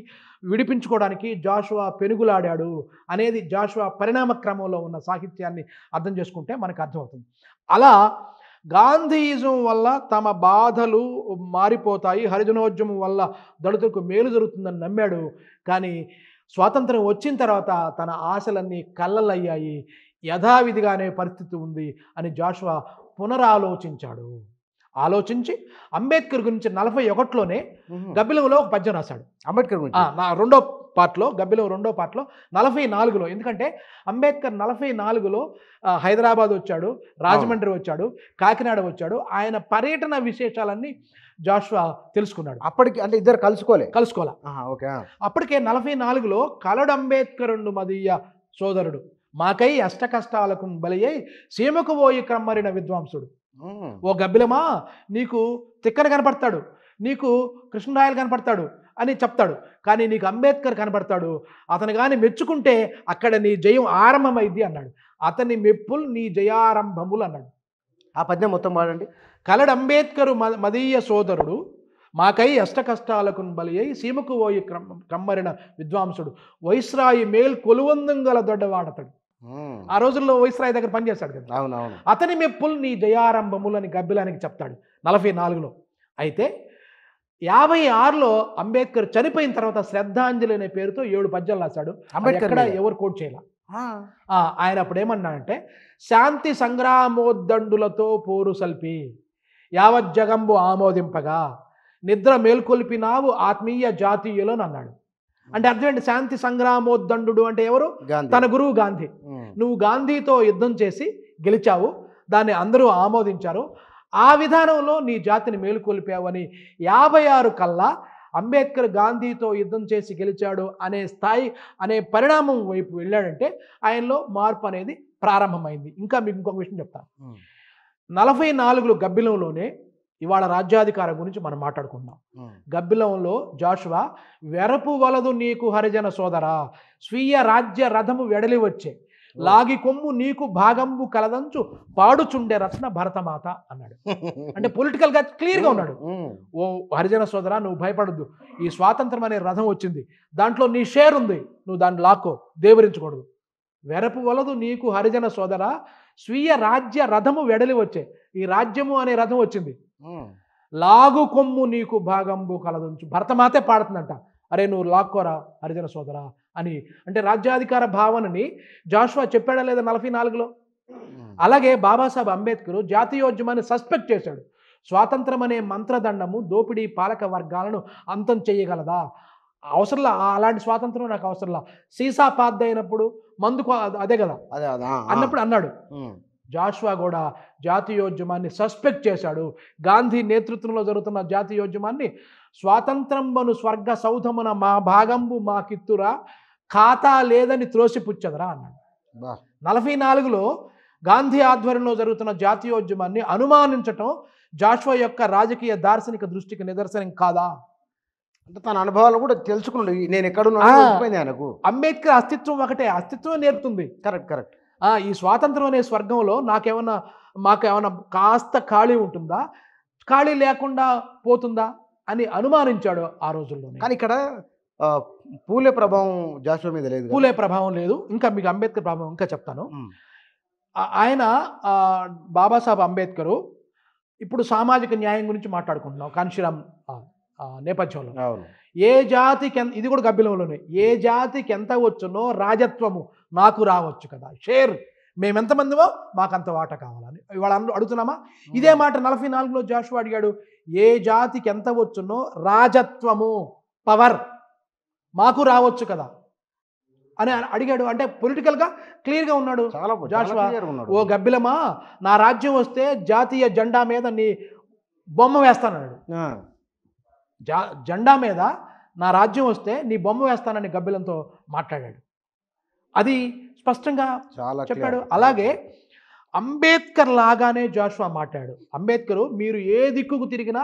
విడిపించుకోవడానికి జాషువా పెనుగులాడాడు అనేది జాషువా పరిణామ క్రమంలో ఉన్న సాహిత్యాన్ని అర్థం చేసుకుంటే మనకు అర్థమవుతుంది. అలా గాంధీయిజం వల్ల తమ బాధలు మారిపోతాయి, హరిజనోద్యమం వల్ల దళితులకు మేలు జరుగుతుందని నమ్మాడు. కానీ స్వాతంత్రం వచ్చిన తర్వాత తన ఆశలన్నీ కళ్ళలయ్యాయి, యథావిధిగానే పరిస్థితి ఉంది అని జాషువా పునరాలోచించాడు. ఆలోచించి అంబేద్కర్ గురించి నలభై ఒకటిలోనే గబ్బిలంలో ఒక పద్యం రాశాడు. అంబేద్కర్ గురించి నా రెండో పార్ట్లో గబ్బిలం రెండో పార్ట్లో నలభై నాలుగులో ఎందుకంటే అంబేద్కర్ నలభై నాలుగులో హైదరాబాద్ వచ్చాడు, రాజమండ్రి వచ్చాడు, కాకినాడ వచ్చాడు. ఆయన పర్యటన విశేషాలన్నీ జాషువా తెలుసుకున్నాడు. అప్పటికి అంటే ఇద్దరు కలుసుకోలే కలుసుకోలే ఓకే. అప్పటికే నలభై నాలుగులో కలడు అంబేద్కరుండు మదీయ సోదరుడు, మాకై అష్ట కష్టాలకు బలయ్యై సీమకు పోయి క్రమ్మరిన విద్వాంసుడు. ఓ గబ్బిలమా, నీకు తిక్కన కనపడతాడు, నీకు కృష్ణరాయలు కనపడతాడు అని చెప్తాడు. కానీ నీకు అంబేద్కర్ కనపడతాడు, అతను కానీ మెచ్చుకుంటే అక్కడ నీ జయం ఆరంభమైంది అన్నాడు. అతని మెప్పులు నీ జయారంభములు అన్నాడు. ఆ పద్యం మొత్తం వాడండి. కలడు అంబేద్కరు మదీయ సోదరుడు, మాకై అష్ట కష్టాలకు బలి అయి సీమకు పోయి క్రమ కమ్మరిన విద్వాంసుడు, వైస్రాయి మేల్ కొలువందం గల దొడ్డవాడతాడు. ఆ రోజుల్లో వైస్రాయ్ దగ్గర పనిచేస్తాడు కదా. అవునవును. అతని మెప్పులు నీ జయారంభములు అని గబ్బిలానికి చెప్తాడు నలభై నాలుగులో. అయితే యాభై ఆరులో అంబేద్కర్ చనిపోయిన తర్వాత శ్రద్ధాంజలి అనే పేరుతో ఏడు పద్యాలు రాశాడు. అంబేద్కర్ ఎవరు కోట్ చేయాలి ఆయన అప్పుడు ఏమన్నాడంటే, శాంతి సంగ్రామోద్దండులతో పోరు సల్పి యావజ్జగంబు ఆమోదింపగా నిద్ర మేల్కొల్పినావు ఆత్మీయ జాతీయులను అన్నాడు. అంటే అర్థం ఏంటి? శాంతి సంగ్రామోద్దండు అంటే ఎవరు? తన గురువు గాంధీ. నువ్వు గాంధీతో యుద్ధం చేసి గెలిచావు, దాన్ని అందరూ ఆమోదించారు. ఆ విధానంలో నీ జాతిని మేలుకొల్పావని యాభై ఆరు కల్లా అంబేద్కర్ గాంధీతో యుద్ధం చేసి గెలిచాడు అనే స్థాయి అనే పరిణామం వైపు వెళ్ళాడంటే ఆయనలో మార్పు అనేది ప్రారంభమైంది. ఇంకా మీకు ఇంకొక విషయం చెప్తాను. నలభై నాలుగులో గబ్బిలంలోనే ఇవాళ రాజ్యాధికారం గురించి మనం మాట్లాడుకుందాం. గబ్బిలంలో జాషువా వెరపు వలదు నీకు హరిజన సోదరా, స్వీయ రాజ్య రథము వెడలి వచ్చే లాగి కొమ్ము నీకు భాగంబు కలదంచు పాడుచుండే రచన భరతమాత అన్నాడు. అంటే పొలిటికల్ గా క్లియర్ గా ఉన్నాడు. ఓ హరిజన సోదరా, నువ్వు భయపడద్దు, ఈ స్వాతంత్రం అనే రథం వచ్చింది, దాంట్లో నీ షేర్ ఉంది, నువ్వు దాన్ని లాక్కో, దేవరించకూడదు. వెరపు వలదు నీకు హరిజన సోదరా, స్వీయ రాజ్య రథము వెడలి వచ్చే, ఈ రాజ్యము అనే రథం వచ్చింది, లాగు కొమ్ము నీకు భాగంబు కలదంచు, భరతమాతే పాడుతుందంట, అరే నువ్వు లాక్కోరా హరిజన సోదరా అని. అంటే రాజ్యాధికార భావనని జాషువా చెప్పాడా లేదా నలభై నాలుగులో? అలాగే బాబాసాహెబ్ అంబేద్కర్ జాతీయోద్యమాన్ని సస్పెక్ట్ చేశాడు. స్వాతంత్రం అనే మంత్రదండము దోపిడీ పాలక వర్గాలను అంతం చేయగలదా? అవసరంలా, అలాంటి స్వాతంత్రం నాకు అవసరంలా, సీసా పాద్ద అయినప్పుడు మందుకు అదే కదా అన్నప్పుడు అన్నాడు. జాషువా కూడా జాతీయోద్యమాన్ని సస్పెక్ట్ చేశాడు. గాంధీ నేతృత్వంలో జరుగుతున్న జాతీయోద్యమాన్ని స్వాతంత్రంబను స్వర్గ సౌధమున మా భాగంబు మా కిత్తురా ఖాతా లేదని త్రోసిపుచ్చదరా అన్నాడు. నలభై నాలుగులో గాంధీ ఆధ్వర్యంలో జరుగుతున్న జాతీయోద్యమాన్ని అనుమానించటం జాషువా యొక్క రాజకీయ దార్శనిక దృష్టికి నిదర్శనం కాదా? అంటే తన అనుభవాలు కూడా తెలుసుకున్నాడు. నేను ఎక్కడున్నాను, అంబేద్కర్ అస్తిత్వం ఒకటే, అస్తిత్వం నేర్పుతుంది. కరెక్ట్ కరెక్ట్ ఈ స్వాతంత్రం అనే స్వర్గంలో నాకేమన్నా మాకేమన్నా కాస్త ఖాళీ ఉంటుందా, ఖాళీ లేకుండా పోతుందా అని అనుమానించాడు ఆ రోజుల్లో. కానీ ఇక్కడ పూలే ప్రభావం జాషువా మీద లేదు, పూలే ప్రభావం లేదు. ఇంకా మీకు అంబేద్కర్ ప్రభావం ఇంకా చెప్తాను. ఆయన బాబాసాహెబ్ అంబేద్కరు ఇప్పుడు సామాజిక న్యాయం గురించి మాట్లాడుకుంటున్నాం కాంశీరామ్ నేపథ్యంలో. ఏ జాతికి ఎంత, ఇది కూడా గబ్బిలంలోనే, ఏ జాతికి ఎంత వచ్చునో రాజత్వము నాకు రావచ్చు కదా, షేర్, మేమెంతమందిమో మాకంత వాట కావాలని ఇవాళ అడుగుతున్నామా? ఇదే మాట నలభై నాలుగులో జాషువా అడిగాడు. ఏ జాతికి ఎంత వచ్చునో రాజత్వము, పవర్ మాకు రావచ్చు కదా అని అడిగాడు. అంటే పొలిటికల్గా క్లియర్గా ఉన్నాడు జాషువా. ఓ గబ్బిలమా, నా రాజ్యం వస్తే జాతీయ జెండా మీద నీ బొమ్మ వేస్తానన్నాడు. జా జెండా మీద నా రాజ్యం వస్తే నీ బొమ్మ వేస్తానని గబ్బిలంతో మాట్లాడాడు. అది స్పష్టంగా చెప్పాడు. అలాగే అంబేద్కర్ లాగానే జాషువా మాట్లాడాడు. అంబేద్కర్ మీరు ఏ దిక్కుకు తిరిగినా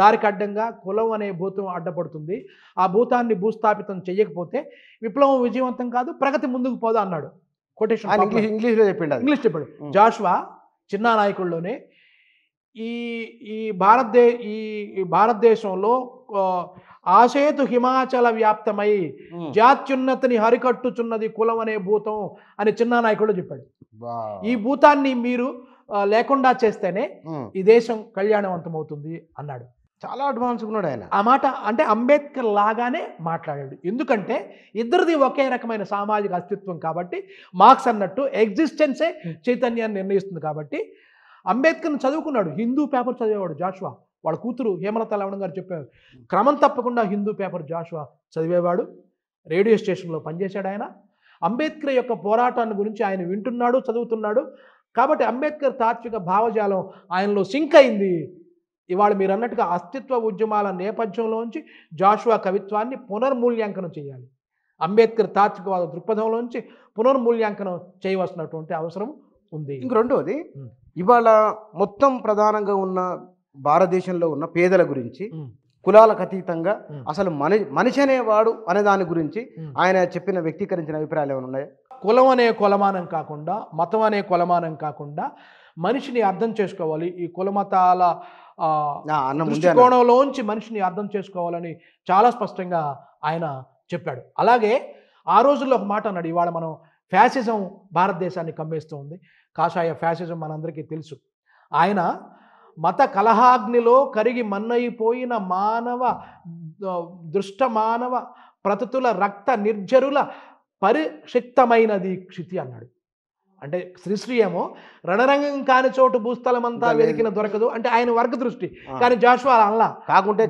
దారికి అడ్డంగా కులం అనే భూతం అడ్డపడుతుంది, ఆ భూతాన్ని భూస్థాపితం చేయకపోతే విప్లవం విజయవంతం కాదు, ప్రగతి ముందుకు పోదా అన్నాడు. కొటేషన్ ఇంగ్లీష్లో చెప్పాడు, ఇంగ్లీష్ చెప్పాడు. జాషువా చిన్న నాయకుల్లోనే ఈ ఈ భారతదే ఈ భారతదేశంలో ఆసేతు హిమాచల వ్యాప్తమై జాత్యున్నతిని హరికట్టుచున్నది కులం అనే భూతం అని చిన్న నాయకుడు చెప్పాడు. ఈ భూతాన్ని మీరు లేకుండా చేస్తేనే ఈ దేశం కళ్యాణవంతం అవుతుంది అన్నాడు. చాలా అడ్వాన్స్ ఉన్నాడు ఆయన ఆ మాట. అంటే అంబేద్కర్ లాగానే మాట్లాడాడు. ఎందుకంటే ఇద్దరిది ఒకే రకమైన సామాజిక అస్తిత్వం కాబట్టి, మార్క్స్ అన్నట్టు ఎగ్జిస్టెన్సే చైతన్యాన్ని నిర్ణయిస్తుంది కాబట్టి. అంబేద్కర్ని చదువుకున్నాడు, హిందూ పేపర్ చదివేవాడు జాషువా. వాళ్ళ కూతురు హేమలత లవణ్ గారు చెప్పారు, క్రమం తప్పకుండా హిందూ పేపర్ జాషువా చదివేవాడు. రేడియో స్టేషన్లో పనిచేశాడు ఆయన. అంబేద్కర్ యొక్క పోరాటాన్ని గురించి ఆయన వింటున్నాడు, చదువుతున్నాడు కాబట్టి అంబేద్కర్ తాత్విక భావజాలం ఆయనలో సింక్ అయింది. ఇవాళ మీరు అన్నట్టుగా అస్తిత్వ ఉద్యమాల నేపథ్యంలోంచి జాషువా కవిత్వాన్ని పునర్మూల్యాంకనం చేయాలి, అంబేద్కర్ తాత్వికవాద దృక్పథంలోంచి పునర్మూల్యాంకనం చేయవలసినటువంటి అవసరం ఉంది. ఇంక రెండవది, ఇవాళ మొత్తం ప్రధానంగా ఉన్న భారతదేశంలో ఉన్న పేదల గురించి, కులాలకు అతీతంగా అసలు మనిషి మనిషి అనేవాడు అనే దాని గురించి ఆయన చెప్పిన వ్యక్తీకరించిన అభిప్రాయాలు ఏమైనా ఉన్నాయా? కులం అనే కొలమానం కాకుండా, మతం అనే కొలమానం కాకుండా మనిషిని అర్థం చేసుకోవాలి, ఈ కులమతాల దృష్టికోణంలోంచి మనిషిని అర్థం చేసుకోవాలని చాలా స్పష్టంగా ఆయన చెప్పాడు. అలాగే ఆ రోజుల్లో ఒక మాట అన్నాడు, ఇవాళ మనం ఫ్యాసిజం భారతదేశాన్ని కమ్మేస్తూ ఉంది, కాషాయ ఫ్యాసిజం మనందరికీ తెలుసు. ఆయన మత కలహాగ్నిలో కరిగి మన్నయిపోయిన మానవ దృష్ట మానవ ప్రతుల రక్త నిర్జరుల పరిషిక్తమైనది క్షితి అన్నాడు. అంటే శ్రీశ్రీ ఏమో రణరంగం కాని చోటు భూస్థలమంతా వెలికిన దొరకదు అంటే ఆయన వర్గ దృష్టి. కానీ జాషువా అలా కాకుంటే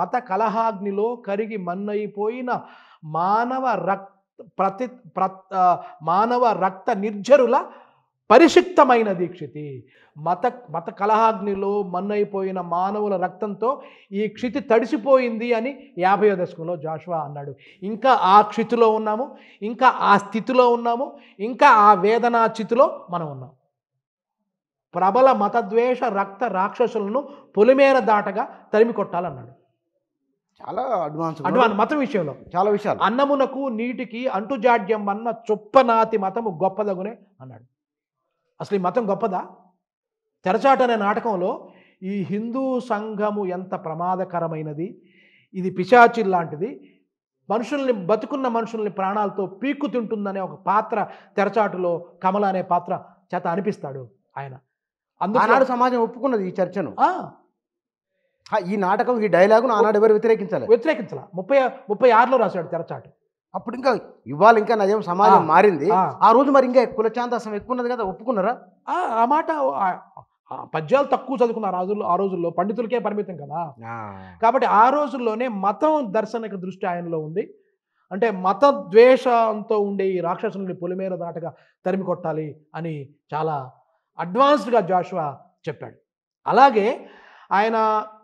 మత కలహాగ్నిలో కరిగి మన్నయిపోయిన మానవ రక్త ప్రతి ప్ర మానవ రక్త నిర్జరుల పరిశుక్తమైన దీక్షితి మత మత కలహాగ్నిలో మన్నైపోయిన మానవుల రక్తంతో ఈ క్షితి తడిసిపోయింది అని యాభైవ దశకంలో జాషువా అన్నాడు. ఇంకా ఆ క్షితిలో ఉన్నాము, ఇంకా ఆ స్థితిలో ఉన్నాము, ఇంకా ఆ వేదనా స్థితిలో మనం ఉన్నాం. ప్రబల మతద్వేష రక్త రాక్షసులను పొలిమేర దాటగా తరిమి కొట్టాలన్నాడు. చాలా అడ్వాన్స్ అడ్వాన్స్ మతం విషయంలో చాలా విషయాలు. అన్నమునకు నీటికి అంటుజాడ్యం అన్న చొప్పనాతి మతము గొప్పదగునే అన్నాడు. అసలు ఈ మతం గొప్పదా? తెరచాట అనే నాటకంలో ఈ హిందూ సంఘము ఎంత ప్రమాదకరమైనది, ఇది పిశాచి లాంటిది, మనుషుల్ని బతుకున్న మనుషుల్ని ప్రాణాలతో పీక్కు తింటుందనే ఒక పాత్ర తెరచాటులో కమల అనే పాత్ర చేత అనిపిస్తాడు ఆయన. అందుకే సమాజం ఒప్పుకున్నది ఈ చర్చను, ఈ నాటకం, ఈ డైలాగును ఆనాడు ఎవరు వ్యతిరేకించాలి వ్యతిరేకించాల ముప్పై ముప్పై ఆరులో రాశాడు తెరచాటు. అప్పుడు ఇంకా ఇవాళ ఇంకా నయం సమాజం మారింది. ఆ రోజు మరి ఇంకా కుల ఛాందసం ఎక్కువ ఉన్నది కదా, ఒప్పుకున్నారా? ఆ మాట పద్యాలు తక్కువ చదువుకున్న రాజుల్లో ఆ రోజుల్లో పండితులకే పరిమితం కదా. కాబట్టి ఆ రోజుల్లోనే మతం దర్శనక దృష్టి ఆయనలో ఉంది. అంటే మత ద్వేషంతో ఉండే ఈ రాక్షసుని పొలిమేర దాటగా తరిమి కొట్టాలి అని చాలా అడ్వాన్స్డ్గా జాషువా చెప్పాడు. అలాగే ఆయన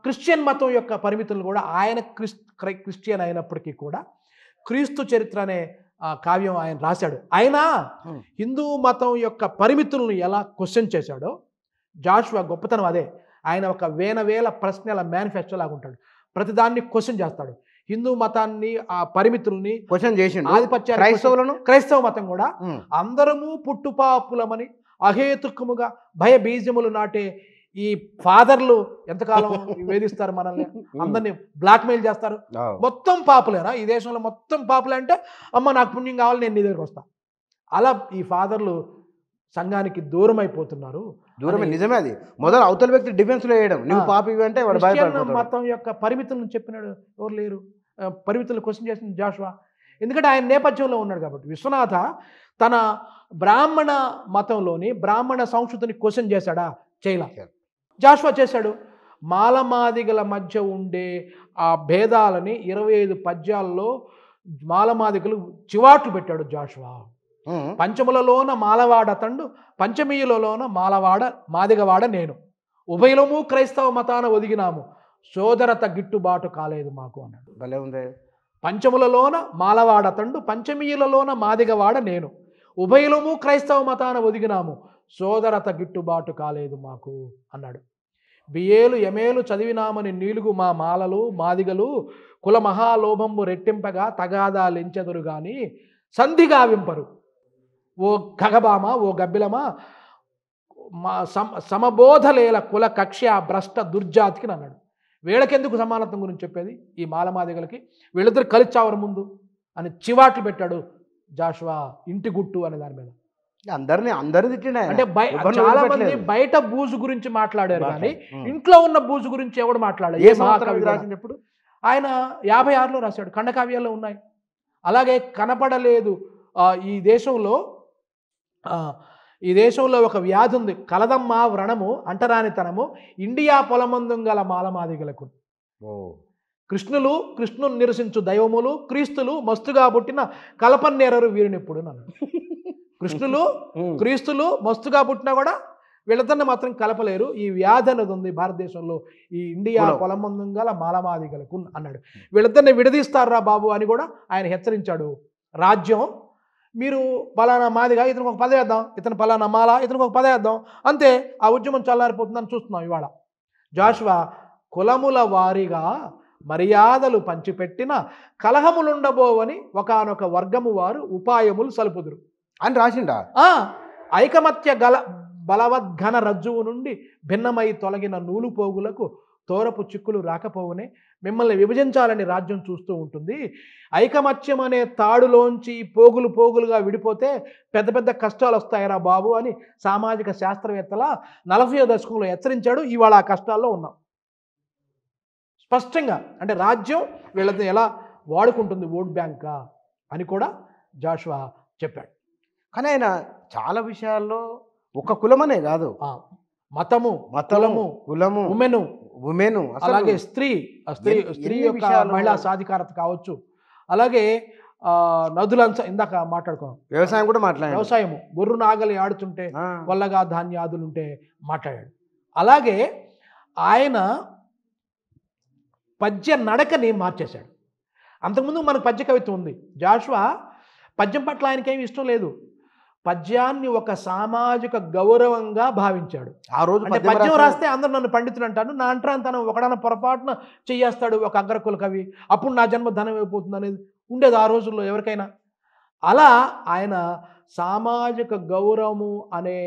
క్రిస్టియన్ మతం యొక్క పరిమితులను కూడా, ఆయన క్రిస్ క్రిస్టియన్ అయినప్పటికీ కూడా క్రీస్తు చరిత్ర అనే కావ్యం ఆయన రాశాడు. ఆయన హిందూ మతం యొక్క పరిమితులను ఎలా క్వశ్చన్ చేశాడో జాషువా గొప్పతనం అదే. ఆయన ఒక వేల వేల ప్రశ్నల మేనిఫెస్టో లాగా ఉంటాడు, ప్రతిదాన్ని క్వశ్చన్ చేస్తాడు. హిందూ మతాన్ని, ఆ పరిమితుల్ని క్వశ్చన్ చేసి ఆధిపత్య క్రైస్తవులను, క్రైస్తవ మతం కూడా అందరము పుట్టుపాపులమని అహేతుకముగా భయబీజములు నాటే ఈ ఫాదర్లు ఎంతకాలం వేధిస్తారు మనల్ని అందరినీ, బ్లాక్మెయిల్ చేస్తారు. మొత్తం పాపులేనా ఈ దేశంలో? మొత్తం పాపులే అంటే అమ్మ నాకు పుణ్యం కావాలి, నేను నీ దగ్గరికి వస్తా. అలా ఈ ఫాదర్లు సంఘానికి దూరం అయిపోతున్నారు. దూరమే, నిజమే. అది మొదలు అవతల వ్యక్తి డిఫెన్స్ లో వేయడం, నువ్వు పాపి అంటే మతం యొక్క పరిమితులను చెప్పినాడు ఎవరు లేరు. పరిమితులు క్వశ్చన్ చేసిన జాషువా, ఎందుకంటే ఆయన నేపథ్యంలో ఉన్నాడు కాబట్టి. విశ్వనాథ తన బ్రాహ్మణ మతంలోని బ్రాహ్మణ సంస్కృతిని క్వశ్చన్ చేశాడా? చేయలా. జాషువా చేశాడు. మాలమాదిగల మధ్య ఉండే ఆ భేదాలని ఇరవై ఐదు పద్యాల్లో మాలమాదిగలు చివాట్లు పెట్టాడు జాషువా. పంచములలోన మాలవాడ తండు, పంచమీయులలోన మాలవాడ మాదిగవాడ నేను, ఉభయలము క్రైస్తవ మతాన ఒదిగినాము, సోదరత గిట్టుబాటు కాలేదు మాకు అన్నాడు. భలే ఉంది. పంచములలోన మాలవాడ తండు, పంచమీయులలోన మాదిగవాడ నేను, ఉభయలము క్రైస్తవ మతాన ఒదిగినాము, సోదరత గిట్టుబాటు కాలేదు మాకు అన్నాడు. బిఏలు ఎమేలు చదివినామని నీలుగు మా మాలలు మాదిగలు కుల మహాలోభంబు రెట్టింపగా తగాదా లించెదురు గాని సంధి గావింపరు. ఓ ఖగబామ, ఓ గబ్బిలమ, మా సమ సమబోధలేల కుల కక్ష భ్రష్ట దుర్జాతికి అన్నాడు. వీళ్ళకెందుకు సమానత్వం గురించి చెప్పేది ఈ మాలమాదిగలకి, వీళ్ళిద్దరు కలిచావరు ముందు అని చివాట్లు పెట్టాడు జాషువా. ఇంటి గుట్టు అనే దాని మీద అందరినీ అందరు తిట్టినా, అంటే చాలా మంది బయట బూజు గురించి మాట్లాడారు కానీ ఇంట్లో ఉన్న బూజు గురించి ఎవడు మాట్లాడారు? ఆయన యాభై ఆరులో రాశాడు, ఖండకావ్యాల్లో ఉన్నాయి. అలాగే కనపడలేదు. ఈ దేశంలో ఈ దేశంలో ఒక వ్యాధి ఉంది, కలదమ్మా వ్రణము అంటరానితనము ఇండియా పొలమందు గల మాలమాదిగలకు. కృష్ణులు కృష్ణుని నిరసించు దైవములు, క్రీస్తులు మస్తుగా పుట్టిన కలపన్నేరరు వీరినిప్పుడు నన్ను. కృష్ణులు క్రీస్తులు మస్తుగా పుట్టినా కూడా వీళ్ళతోనే మాత్రం కలపలేరు. ఈ వ్యాధి అనేది ఉంది భారతదేశంలో, ఈ ఇండియా పొలమందు గల మాలమాదిగలకు అన్నాడు. వీళ్ళతోనే విడదీస్తారా బాబు అని కూడా ఆయన హెచ్చరించాడు. రాజ్యం మీరు పలానా మాదిగా, ఇతనికి ఒక పదేద్దాం, ఇతను పలానా మాల, ఇతనికి ఒక పదేద్దాం, అంతే ఆ ఉద్యమం చల్లారిపోతుందని చూస్తున్నాం ఇవాళ. జాషువా కులముల వారీగా మర్యాదలు పంచిపెట్టిన కలహములుండబోవని ఒకనొక వర్గము వారు ఉపాయములు సలుపుదురు అని రాసిండా. ఐకమత్య గల బలవద్ఘన రజ్జువు నుండి భిన్నమై తొలగిన నూలు పోగులకు తోరపు చిక్కులు రాకపోవనే మిమ్మల్ని విభజించాలని రాజ్యం చూస్తూ ఉంటుంది. ఐకమత్యం అనే తాడులోంచి పోగులు పోగులుగా విడిపోతే పెద్ద పెద్ద కష్టాలు వస్తాయరా బాబు అని సామాజిక శాస్త్రవేత్తల నలభైవ దశకంలో హెచ్చరించాడు. ఇవాళ ఆ కష్టాల్లో ఉన్నాం స్పష్టంగా. అంటే రాజ్యం వీళ్ళతో ఎలా వాడుకుంటుంది, ఓట్ బ్యాంకా అని కూడా జాషువా చెప్పాడు. కానీ ఆయన చాలా విషయాల్లో ఒక కులమనే కాదు, మతము, మతము, కులము, ఉమెను, ఉమెను, అలాగే స్త్రీ స్త్రీ స్త్రీ యొక్క మహిళా సాధికారత కావచ్చు, అలాగే నదులంతా ఇందాక మాట్లాడుకున్నాం వ్యవసాయం కూడా మాట్లాడారు వ్యవసాయము గొర్రు నాగలి ఆడుతుంటే వల్లగా ధాన్యాదులు ఉంటే మాట్లాడారు అలాగే ఆయన పద్య నడకని మార్చేశాడు అంతకుముందు మనకు పద్య కవిత్వం ఉంది జాషువా పద్యం పట్ల ఆయనకి ఏమీ ఇష్టం లేదు పద్యాన్ని ఒక సామాజిక గౌరవంగా భావించాడు ఆ రోజు పద్యం రాస్తే అందరూ నన్ను పండితుడు అంటాను నా అంటరాంతనం ఒకడన పొరపాటున చేయేస్తాడు ఒక అగ్రకుల కవి అప్పుడు నా జన్మ ధనం అయిపోతుంది అనేది ఉండేది ఆ రోజుల్లో ఎవరికైనా అలా ఆయన సామాజిక గౌరవము అనే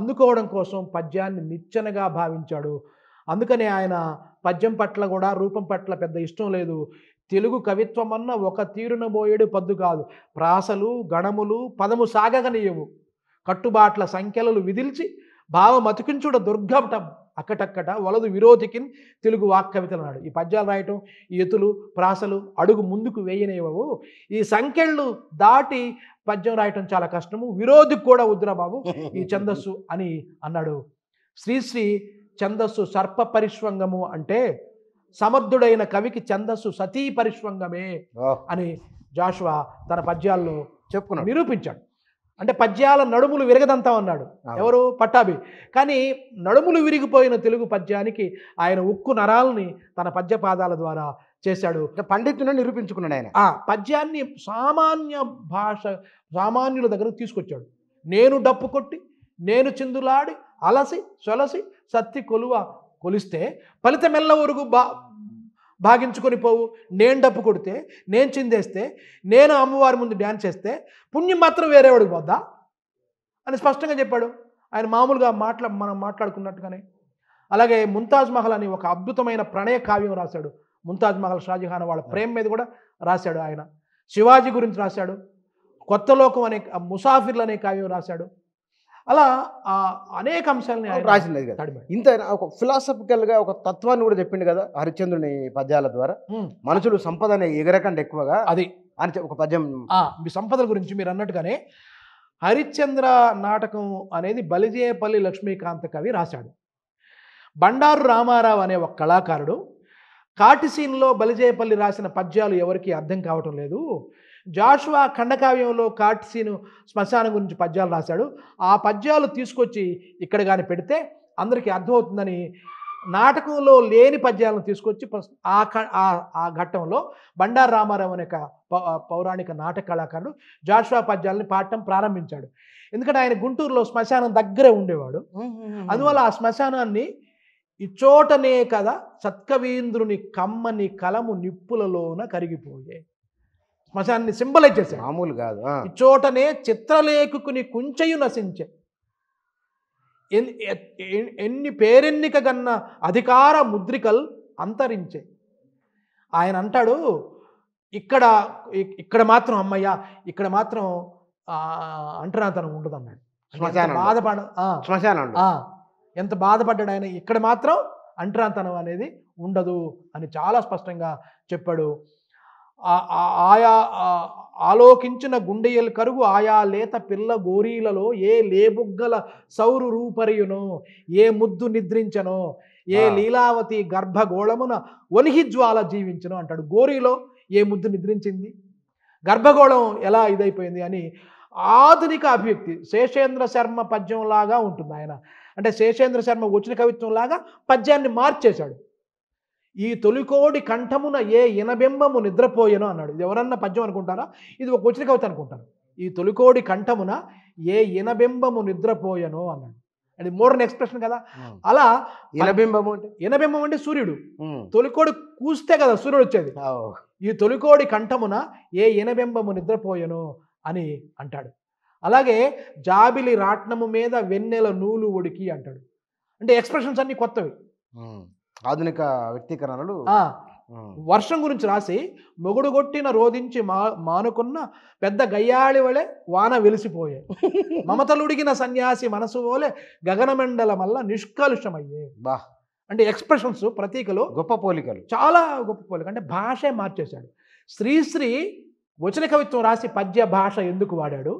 అందుకోవడం కోసం పద్యాన్ని నిచ్చెనగా భావించాడు అందుకనే ఆయన పద్యం పట్ల కూడా రూపం పట్ల పెద్ద ఇష్టం లేదు తెలుగు కవిత్వమన్న ఒక తీరున బోయేడు పద్దు కాదు ప్రాసలు గణములు పదము సాగగనియవు కట్టుబాట్ల సంఖ్యలను విదిల్చి భావమతికించుట దుర్గమటం అక్కటక్కట వలదు విరోధికిన్ తెలుగు వాక్ కవితలన్నాడు ఈ పద్యాలు రాయటం ఈ ఎతులు ప్రాసలు అడుగు ముందుకు వేయనేవవు ఈ సంఖ్యలు దాటి పద్యం రాయటం చాలా కష్టము విరోధికి కూడా వద్దురా బాబు ఈ ఛందస్సు అని అన్నాడు శ్రీశ్రీ ఛందస్సు సర్ప పరిష్వంగము అంటే సమర్థుడైన కవికి ఛందస్సు సతీ పరిష్వంగమే అని జాషువా తన పద్యాల్లో చెప్పుకున్నాడు నిరూపించాడు అంటే పద్యాల నడుములు విరగదంతా అన్నాడు ఎవరు పట్టాభి కానీ నడుములు విరిగిపోయిన తెలుగు పద్యానికి ఆయన ఉక్కు నరాలని తన పద్య పాదాల ద్వారా చేశాడు పండితుని నిరూపించుకున్నాడు ఆయన ఆ పద్యాన్ని సామాన్య భాష సామాన్యుల దగ్గరకు తీసుకొచ్చాడు నేను డప్పు కొట్టి నేను చిందులాడి అలసి సొలసి సత్తి కొలువ కొలిస్తే ఫలితమెల్ల ఊరుగు బా భాగించుకొని పోవు నేను డప్పు కొడితే నేను చిందేస్తే నేను అమ్మవారి ముందు డ్యాన్స్ చేస్తే పుణ్యం మాత్రం వేరేవాడికి పోద్దా అని స్పష్టంగా చెప్పాడు ఆయన మామూలుగా మాట్లా మనం మాట్లాడుకున్నట్టుగానే అలాగే ముంతాజ్ మహల్ అని ఒక అద్భుతమైన ప్రణయ కావ్యం రాశాడు ముంతాజ్ మహల్ షాజహాన్ వాళ్ళ ప్రేమ మీద కూడా రాశాడు ఆయన శివాజీ గురించి రాశాడు కొత్త లోకం అనే ముసాఫిర్లు అనే కావ్యం రాశాడు అలా అనేక అంశాలని ఆయన రాసింది కదా ఇంత ఒక ఫిలాసఫికల్గా ఒక తత్వాన్ని కూడా చెప్పిండు కదా హరిశ్చంద్రుని పద్యాల ద్వారా మనుషులు సంపద ఎగరకండి ఎక్కువగా అది అని ఒక పద్యం మీ సంపదల గురించి మీరు అన్నట్టుగానే హరిశ్చంద్ర నాటకం అనేది బలిజేపల్లి లక్ష్మీకాంత కవి రాశాడు బండారు రామారావు అనే ఒక కళాకారుడు కాటిసీన్లో బలిజేపల్లి రాసిన పద్యాలు ఎవరికి అర్థం కావటం లేదు జాషువా ఖండకావ్యంలో కాటిసీను శ్మశానం గురించి పద్యాలు రాశాడు ఆ పద్యాలు తీసుకొచ్చి ఇక్కడ కానీ పెడితే అందరికీ అర్థమవుతుందని నాటకంలో లేని పద్యాలను తీసుకొచ్చి ఆ ఆ ఘట్టంలో బండారు రామారావు అనే పౌరాణిక నాటక కళాకారుడు జాషువా పద్యాలని పాడటం ప్రారంభించాడు ఎందుకంటే ఆయన గుంటూరులో శ్మశానం దగ్గరే ఉండేవాడు అందువల్ల ఆ శ్మశానాన్ని ఇచ్చోటనే కదా సత్కవీంద్రుని కమ్మని కలము నిప్పులలోన కరిగిపోయే శ్మశాన్ని సింబలైజ్ చేశాడు మామూలు కాదు ఇచ్చోటనే చిత్రలేఖకుని కుంచెయు నశించే ఎన్ని పేరెన్నిక గన్న అధికార ముద్రికలు అంతరించే ఆయన అంటాడు ఇక్కడ ఇక్కడ మాత్రం అమ్మయ్య ఇక్కడ మాత్రం అంటరాంతనం ఉండదు అన్నాడు బాధపడ శ్మశానం ఎంత బాధపడ్డాడు ఆయన ఇక్కడ మాత్రం అంటరాంతనం అనేది ఉండదు అని చాలా స్పష్టంగా చెప్పాడు ఆయా ఆలోకించిన గుండెయలు కరుగు ఆయా లేత పిల్ల గోరీలలో ఏ లేబుగ్గల సౌరు రూపరియునో ఏ ముద్దు నిద్రించనో ఏ లీలావతి గర్భగోళమున వనిహి జ్వాల జీవించను అంటాడు గోరీలో ఏ ముద్దు నిద్రించింది గర్భగోళం ఎలా ఇదైపోయింది అని ఆధునిక అభివ్యక్తి శేషేంద్ర శర్మ పద్యంలాగా ఉంటుంది ఆయన అంటే శేషేంద్ర శర్మ వచ్చిన కవిత్వంలాగా పద్యాన్ని మార్చేశాడు ఈ తొలికోడి కంఠమున ఏ ఇనబింబము నిద్రపోయేనో అన్నాడు ఇది ఎవరన్నా పద్యం అనుకుంటారా ఇది ఒక వచన కవిత అనుకుంటారు ఈ తొలికోడి కంఠమున ఏ ఇనబింబము నిద్రపోయేనో అన్నాడు అది మోడర్న్ ఎక్స్ప్రెషన్ కదా అలా ఇనబింబము అంటే ఇనబింబం అంటే సూర్యుడు తొలికోడి కూస్తే కదా సూర్యుడు వచ్చేది ఈ తొలికోడి కంఠమున ఏ ఇనబింబము నిద్రపోయేనో అని అంటాడు అలాగే జాబిలి రాట్నము మీద వెన్నెల నూలు ఒడికి అంటాడు అంటే ఎక్స్ప్రెషన్స్ అన్ని కొత్తవి ఆధునిక వ్యక్తీకరణలు వర్షం గురించి రాసి మొగుడుగొట్టిన రోధించి మా మానుకున్న పెద్ద గయ్యాళి వలె వాన వెలిసిపోయే మమతలుడిగిన సన్యాసి మనసు వలె గగనమండల వల్ల నిష్కలుషమయ్యే బా అంటే ఎక్స్ప్రెషన్స్ ప్రతీకలు గొప్ప పోలికలు చాలా గొప్ప పోలిక అంటే భాషే మార్చేశాడు శ్రీశ్రీ వచన కవిత్వం రాసి పద్య భాష ఎందుకు వాడాడు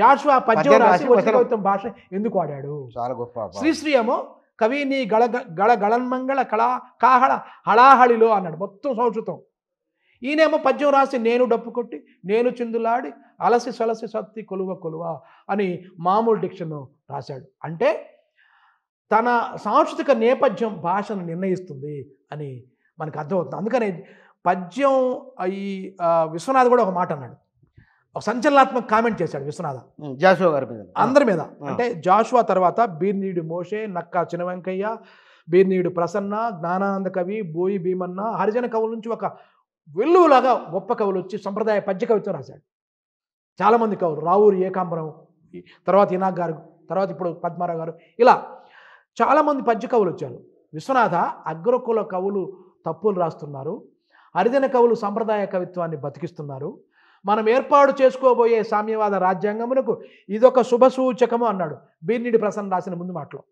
జాషువా పద్యం రాసి వచన కవిత్వం భాష ఎందుకు వాడాడు చాలా గొప్ప శ్రీశ్రీ ఏమో కవిని గళ గళ గళన్మంగళ కళా కాహళ హళాహళిలో అన్నాడు మొత్తం సంస్కృతం ఈయనేమో పద్యం రాసి నేను డప్పు కొట్టి నేను చిందులాడి అలసి సలసి సత్తి కొలువ కొలువ అని మామూలు డిక్షన్ రాశాడు. అంటే తన సాంస్కృతిక నేపథ్యం భాషను నిర్ణయిస్తుంది అని మనకు అర్థమవుతుంది. అందుకనే పద్యం ఈ విశ్వనాథ్ కూడా ఒక మాట అన్నాడు, ఒక సంచలనాత్మక కామెంట్ చేశాడు విశ్వనాథ జాషువా గారి మీద అందరి మీద. అంటే జాషువా తర్వాత బీర్నీడు మోషే, నక్కా చినవెంకయ్య, బీర్నీడు ప్రసన్న, జ్ఞానానంద కవి, బోయి భీమన్న, హరిజన కవుల నుంచి ఒక వెల్లువులాగా గొప్ప కవులు వచ్చి సంప్రదాయ పద్య కవిత్వం రాశాడు. చాలామంది కవులు, రావూరి ఏకాంబరం, తర్వాత ఇనాక్ గారు, తర్వాత ఇప్పుడు పద్మారావు గారు, ఇలా చాలామంది పద్య కవులు వచ్చారు. విశ్వనాథ అగ్రకుల కవులు తప్పులు రాస్తున్నారు, హరిజన కవులు సంప్రదాయ కవిత్వాన్ని బతికిస్తున్నారు, మనం ఏర్పాటు చేసుకోబోయే సామ్యవాద రాజ్యాంగమునకు ఇదొక శుభ సూచకము అన్నాడు బీర్నీడి ప్రసన్న రాసిన ముందు మాటలో.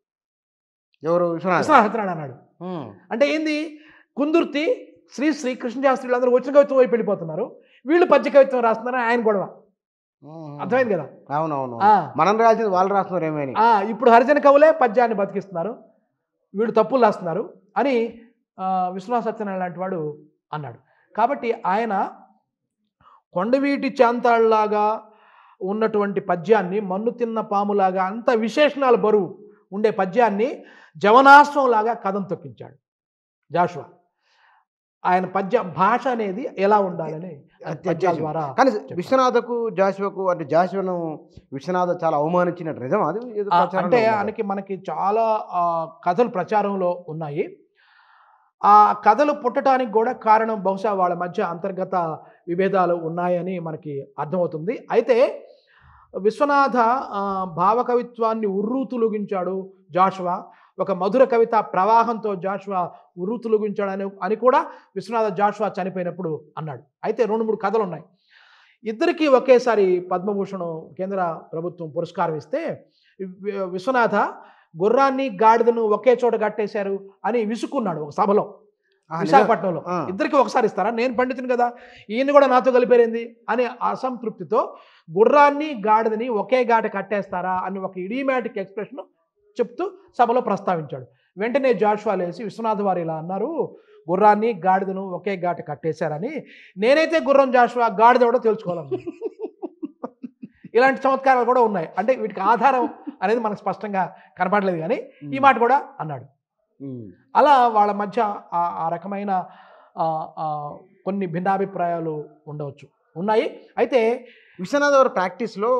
ఎవరు? విశ్వనాథ్ అన్నాడు. అంటే ఏంది, కుందుర్తి, శ్రీ శ్రీ, కృష్ణ శాస్త్రి అందరూ వచ్చిన కవిత్వం వైపు వెళ్ళిపోతున్నారు, వీళ్ళు పద్య కవిత్వం రాస్తున్నారని ఆయన గొడవ. అర్థమైంది కదా? అవునవును, మనం రాసింది వాళ్ళు రాస్తున్నారు ఏమైనా. ఇప్పుడు హరిజన కవులే పద్యాన్ని బతికిస్తున్నారు, వీళ్ళు తప్పులు రాస్తున్నారు అని విశ్వనాథ సత్యనారాయణ లాంటి వాడు అన్నాడు. కాబట్టి ఆయన కొండవీటి చాంతాళ్లాగా ఉన్నటువంటి పద్యాన్ని, మన్ను తిన్న పాములాగా అంత విశేషణాల బరువు ఉండే పద్యాన్ని జవనాశ్వంలాగా కథం తొక్కించాడు జాషువా. ఆయన పద్య భాష అనేది ఎలా ఉండాలని పద్యాల ద్వారా. కానీ విశ్వనాథకు జాషువాకు అంటే జాషువాను విశ్వనాథ చాలా అవమానించిన నిజం అది. అంటే ఆయనకి మనకి చాలా కథలు ప్రచారంలో ఉన్నాయి. ఆ కథలు పుట్టడానికి కూడా కారణం బహుశా వాళ్ళ మధ్య అంతర్గత విభేదాలు ఉన్నాయని మనకి అర్థమవుతుంది. అయితే విశ్వనాథ భావకవిత్వాన్ని ఉర్రూతులుగించాడు జాషువా, ఒక మధుర కవిత ప్రవాహంతో జాషువా ఉర్రూతులుగించాడు అని అని కూడా విశ్వనాథ జాషువా చనిపోయినప్పుడు అన్నాడు. అయితే రెండు మూడు కథలు ఉన్నాయి. ఇద్దరికీ ఒకేసారి పద్మభూషణం కేంద్ర ప్రభుత్వం పురస్కారం ఇస్తే విశ్వనాథ గుర్రాన్ని గాడిదను ఒకే చోట కట్టేశారు అని విసుక్కున్నాడు ఒక సభలో విశాఖపట్నంలో. ఇద్దరికి ఒకసారి ఇస్తారా, నేను పండితుని కదా, ఈయన కూడా నాతో కలిపేరింది అనే అసంతృప్తితో గుర్రాన్ని గాడిదని ఒకే గాట కట్టేస్తారా అని ఒక ఇడియమాటిక్ ఎక్స్ప్రెషన్ చెప్తూ సభలో ప్రస్తావించాడు. వెంటనే జాషువా లేసి విశ్వనాథ్ వారు ఇలా అన్నారు, గుర్రాన్ని గాడిదను ఒకే గాట కట్టేశారని, నేనైతే గుర్రం జాషువా గాడిద కూడా తెలుసుకోవాలన్నా. ఇలాంటి చమత్కారాలు కూడా ఉన్నాయి. అంటే వీటికి ఆధారం అనేది మనకు స్పష్టంగా కనపడలేదు, కానీ ఈ మాట కూడా అన్నాడు. అలా వాళ్ళ మధ్య ఆ రకమైన కొన్ని భిన్నాభిప్రాయాలు ఉండవచ్చు, ఉన్నాయి. అయితే విశ్వనాథ్ వారి ప్రాక్టీస్లో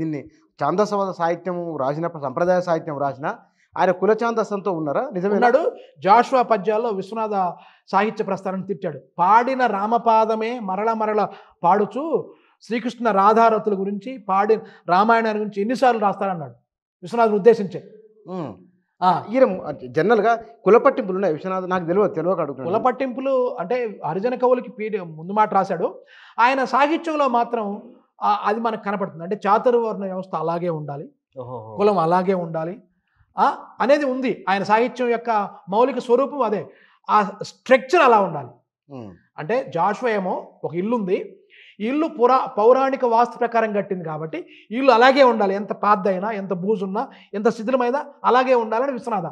దీన్ని ఛాందసవాద సాహిత్యం రాసినప్పుడు, సంప్రదాయ సాహిత్యం రాసిన ఆయన కుల ఛాందసంతో ఉన్నారా? నిజమేనాడు. జాషువా పద్యాల్లో విశ్వనాథ సాహిత్య ప్రస్థానం తిట్టాడు. పాడిన రామపాదమే మరల మరల పాడుచు శ్రీకృష్ణ రాధారతుల గురించి, పాడి రామాయణాన్ని గురించి ఎన్నిసార్లు రాస్తారన్నాడు విశ్వనాథ్ని ఉద్దేశించే. ఈయన జనరల్గా కులపట్టింపులు ఉన్నాయి విశ్వనాథ్, నాకు తెలియదు, తెలియక అడుగుతున్నాను. కులపట్టింపులు అంటే హరిజన కవులకి పీడి ముందు మాట రాశాడు. ఆయన సాహిత్యంలో మాత్రం అది మనకు కనపడుతుంది. అంటే చాతుర్వర్ణ వ్యవస్థ అలాగే ఉండాలి, కులం అలాగే ఉండాలి అనేది ఉంది. ఆయన సాహిత్యం యొక్క మౌలిక స్వరూపం అదే, ఆ స్ట్రక్చర్ అలా ఉండాలి. అంటే జాషువా ఏమో ఒక ఇల్లుంది, ఇల్లు పురా పౌరాణిక వాస్తు ప్రకారం కట్టింది కాబట్టి ఇల్లు అలాగే ఉండాలి, ఎంత పాద్దైనా, ఎంత బూజున్నా, ఎంత శిథిలమైనా అలాగే ఉండాలని విశ్వనాథ.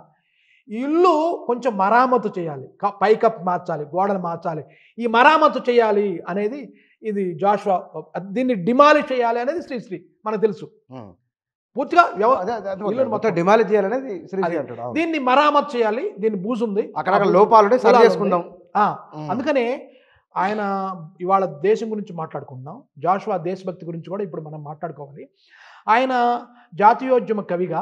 ఇల్లు కొంచెం మరామతు చేయాలి, పైకప్పు మార్చాలి, గోడలు మార్చాలి, ఈ మరామతు చేయాలి అనేది ఇది జాషువా. దీన్ని డిమాలిష్ చేయాలి అనేది శ్రీ శ్రీ, మనకు తెలుసు పూర్తిగా మొత్తం డిమాలిష్ చేయాలనేది శ్రీ శ్రీ అంటారు. దీన్ని మరామతు చేయాలి, దీన్ని బూజుంది, అక్కడ లోపాలు సరి చేసుకుందాం. అందుకనే ఆయన ఇవాళ దేశం గురించి మాట్లాడుకుందాం, జాషువా దేశభక్తి గురించి కూడా ఇప్పుడు మనం మాట్లాడుకోవాలి. ఆయన జాతీయోద్యమ కవిగా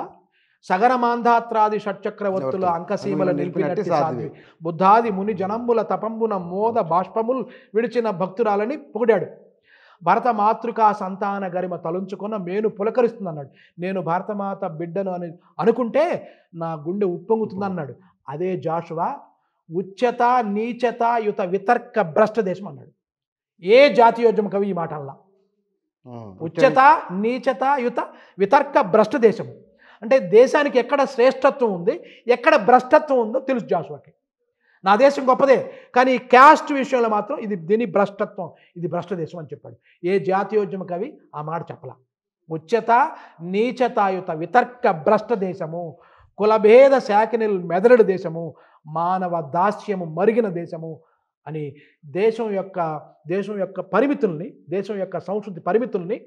సగరమాంధాత్రాది షట్చక్రవర్తుల అంకసీమల నిలిపినట్టు సాధ్వి, బుద్ధాది ముని జనంబుల తపంబున మోద బాష్పములు విడిచిన భక్తురాలని పొగిడాడు. భరత మాతృకా సంతాన గరిమ తలుంచుకున్న మేను పులకరిస్తుంది అన్నాడు. నేను భారతమాత బిడ్డను అని అనుకుంటే నా గుండె ఉప్పొంగుతుంది అన్నాడు. అదే జాషువా ఉచ్యత నీచత యుత వితర్క భ్రష్ట దేశం అన్నాడు. ఏ జాతీయోద్యమ కవి ఈ మాటల్లా, ఉచ్యత నీచత యుత వితర్క భ్రష్ట దేశం అంటే దేశానికి ఎక్కడ శ్రేష్టత్వం ఉంది, ఎక్కడ భ్రష్టత్వం ఉందో తెలుసు జాషువాకి. నా దేశం గొప్పదే, కానీ క్యాస్ట్ విషయంలో మాత్రం ఇది దీని భ్రష్టత్వం, ఇది భ్రష్ట దేశం అని చెప్పాడు. ఏ జాతీయోద్యమ కవి ఆ మాట చెప్పలా. ఉచ్యత నీచతాయుత వితర్క భ్రష్ట దేశము, కులభేద శాఖని మెదరడు దేశము, మానవ దాస్యము మరిగిన దేశము అని దేశం యొక్క దేశం యొక్క పరిమితుల్ని దేశం యొక్క సంస్కృతి పరిమితుల్ని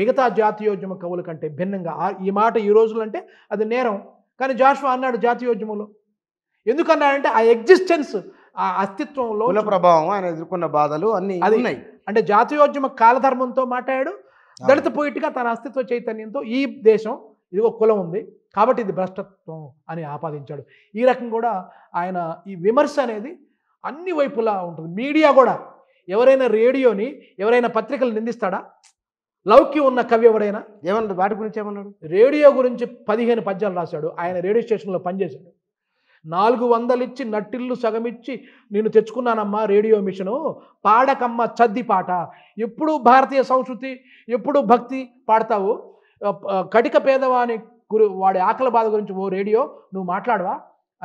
మిగతా జాతీయోద్యమ కవుల కంటే భిన్నంగా ఈ మాట ఈ రోజులంటే అది నేరం కానీ జాషువా అన్నాడు జాతీయోద్యమంలో ఎందుకన్నాడంటే ఆ ఎగ్జిస్టెన్స్ ఆ అస్తిత్వంలో కుల ప్రభావం ఆయన ఎదుర్కొన్న బాధలు అన్నీ ఉన్నాయి అంటే జాతీయోద్యమ కాలధర్మంతో మాట్లాడాడు దళిత పోయిట్గా తన అస్తిత్వ చైతన్యంతో ఈ దేశం ఇది ఒక కులం ఉంది కాబట్టి ఇది భ్రష్టత్వం అని ఆపాదించాడు ఈ రకం కూడా ఆయన ఈ విమర్శ అనేది అన్ని వైపులా ఉంటుంది మీడియా కూడా ఎవరైనా రేడియోని ఎవరైనా పత్రికలు నిందిస్తాడా లౌక్యం ఉన్న కవి ఎవరైనా ఏమన్నాడు వాటి గురించి ఏమన్నాడు రేడియో గురించి పదిహేను పద్యాలు రాశాడు ఆయన రేడియో స్టేషన్లో పనిచేశాడు నాలుగు వందలు ఇచ్చి నట్టిల్లు సగమిచ్చి నేను తెచ్చుకున్నానమ్మా రేడియో మిషను పాడకమ్మ చద్ది పాట ఎప్పుడు భారతీయ సంస్కృతి ఎప్పుడు భక్తి పాడతావు కటిక పేదవాని గురి వాడి ఆకలి బాధ గురించి ఓ రేడియో నువ్వు మాట్లాడవా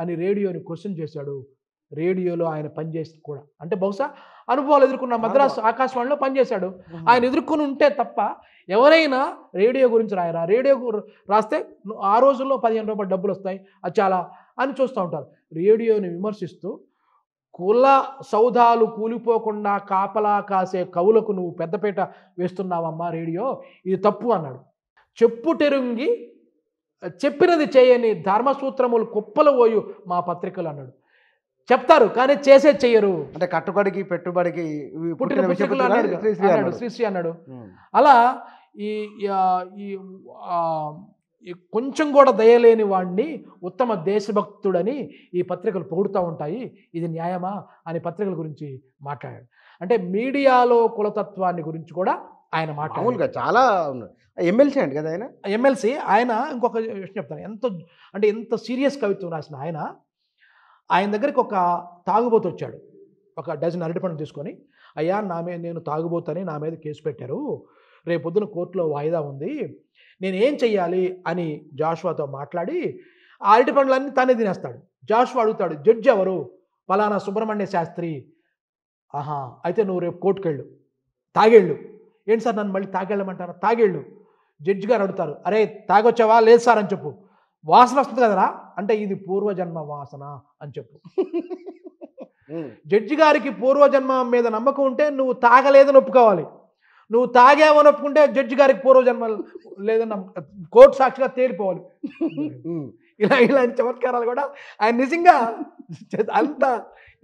అని రేడియోని క్వశ్చన్ చేశాడు రేడియోలో ఆయన పనిచేసి కూడా అంటే బహుశా అనుభవాలు ఎదుర్కొన్న మద్రాసు ఆకాశవాణిలో పనిచేశాడు ఆయన ఎదుర్కొని ఉంటే తప్ప ఎవరైనా రేడియో గురించి రాయరా రేడియో రాస్తే ఆ రోజుల్లో పదిహేను రూపాయలు డబ్బులు వస్తాయి అది చాలా అని చూస్తూ ఉంటారు రేడియోని విమర్శిస్తూ కుల సౌధాలు కూలిపోకుండా కాపలా కాసే కవులకు నువ్వు పెద్దపేట వేస్తున్నావమ్మా రేడియో ఇది తప్పు అన్నాడు చెప్పుటెరుంగి చెప్పినది చేయని ధర్మసూత్రములు కుప్పలు పోయు మా పత్రికలు అన్నాడు చెప్తారు కానీ చేసే చెయ్యరు అంటే కట్టుబడికి పెట్టుబడికి పుట్టిన పుస్తకాలు అన్నాడు శ్రీశ్రీ అన్నాడు అలా ఈ కొంచెం కూడా దయలేని వాడిని ఉత్తమ దేశభక్తుడని ఈ పత్రికలు పొగుడుతూ ఉంటాయి ఇది న్యాయమా అని పత్రికల గురించి మాట్లాడాడు అంటే మీడియాలో కులతత్వాన్ని గురించి కూడా ఆయన మాట్లాడుగా చాలా ఎమ్మెల్సీ అండి కదా ఆయన ఎమ్మెల్సీ ఆయన ఇంకొక విషయం చెప్తాను ఎంతో అంటే ఎంత సీరియస్ కవిత్వం రాసిన ఆయన ఆయన దగ్గరికి ఒక తాగుబోతు వచ్చాడు ఒక డజన్ అరటి పండు తీసుకొని అయ్యా నా మీద నేను తాగుబోతని నా మీద కేసు పెట్టారు రేపొద్దున కోర్టులో వాయిదా ఉంది నేనేం చెయ్యాలి అని జాషువాతో మాట్లాడి ఆ అరటి పండ్లన్నీ తానే తినేస్తాడు జాషువా అడుగుతాడు జడ్జి ఎవరు పలానా సుబ్రహ్మణ్య శాస్త్రి ఆహా అయితే నువ్వు రేపు కోర్టుకు వెళ్ళు తాగేళ్ళు ఏంటి సార్ నన్ను మళ్ళీ తాగేళ్ళమంటారా తాగేళ్ళు జడ్జి గారు అడుగుతారు అరే తాగొచ్చావా లేదు సార్ అని చెప్పు వాసన వస్తుంది కదరా అంటే ఇది పూర్వజన్మ వాసన అని చెప్పు జడ్జి గారికి పూర్వజన్మ మీద నమ్మకం ఉంటే నువ్వు తాగలేదని ఒప్పుకోవాలి నువ్వు తాగావని ఒప్పుకుంటే జడ్జి గారికి పూర్వజన్మ లేదని కోర్టు సాక్షిగా తేలిపోవాలి ఇలా ఇలాంటి చమత్కారాలు కూడా ఆయన నిజంగా అంత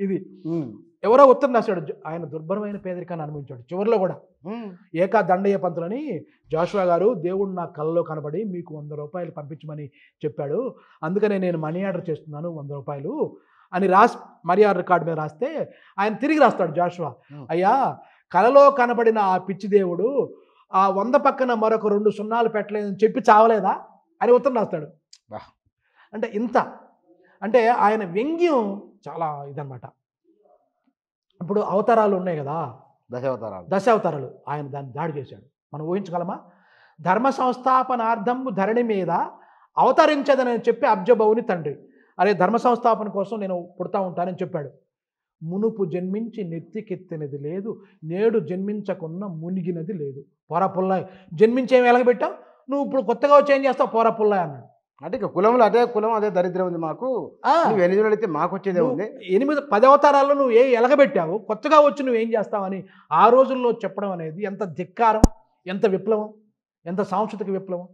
ఇది ఎవరో ఉత్తరం రాశాడు ఆయన దుర్భరమైన పేదరికాన్ని అనుభవించాడు చివరిలో కూడా ఏకా దండయ్య పంతులని జాషువా గారు దేవుడు నా కళ్ళలో కనబడి మీకు వంద రూపాయలు పంపించమని చెప్పాడు అందుకనే నేను మనీ ఆర్డర్ చేస్తున్నాను వంద రూపాయలు అని రాసి మనీ ఆర్డర్ కార్డు మీద రాస్తే ఆయన తిరిగి రాస్తాడు జాషువా అయ్యా కళలో కనబడిన ఆ పిచ్చి దేవుడు ఆ వంద పక్కన మరొక రెండు సున్నాలు పెట్టలేదని చెప్పి చావలేదా అని ఉత్తరం రాస్తాడు అంటే ఇంత అంటే ఆయన వ్యంగ్యం చాలా ఇదన్నమాట ఇప్పుడు అవతారాలు ఉన్నాయి కదా దశావతారాలు దశావతారాలు ఆయన దాన్ని దాడి చేశాడు మనం ఊహించగలమా ధర్మ సంస్థాపనార్థము ధరణి మీద అవతరించదని చెప్పి అబ్జబావుని తండ్రి అరే ధర్మ సంస్థాపన కోసం నేను పుడతా ఉంటానని చెప్పాడు మునుపు జన్మించి నెత్తికెత్తినది లేదు నేడు జన్మించకున్న మునిగినది లేదు పోరా పుల్లాయి జన్మించేమి ఎలగబెట్టావు నువ్వు ఇప్పుడు కొత్తగా వచ్చి ఏం చేస్తావు పోరా పుల్లాయి అన్నాడు అంటే కులంలో అదే కులం అదే దరిద్రం ఉంది మాకు నువ్వు ఎన్ని రోజులు అయితే మాకు వచ్చేదే ఉంది ఎనిమిది పది అవతారాల్లో నువ్వు ఏ ఎలగబెట్టావు కొత్తగా వచ్చి నువ్వేం చేస్తావని ఆ రోజుల్లో చెప్పడం అనేది ఎంత ధిక్కారం ఎంత విప్లవం ఎంత సాంస్కృతిక విప్లవం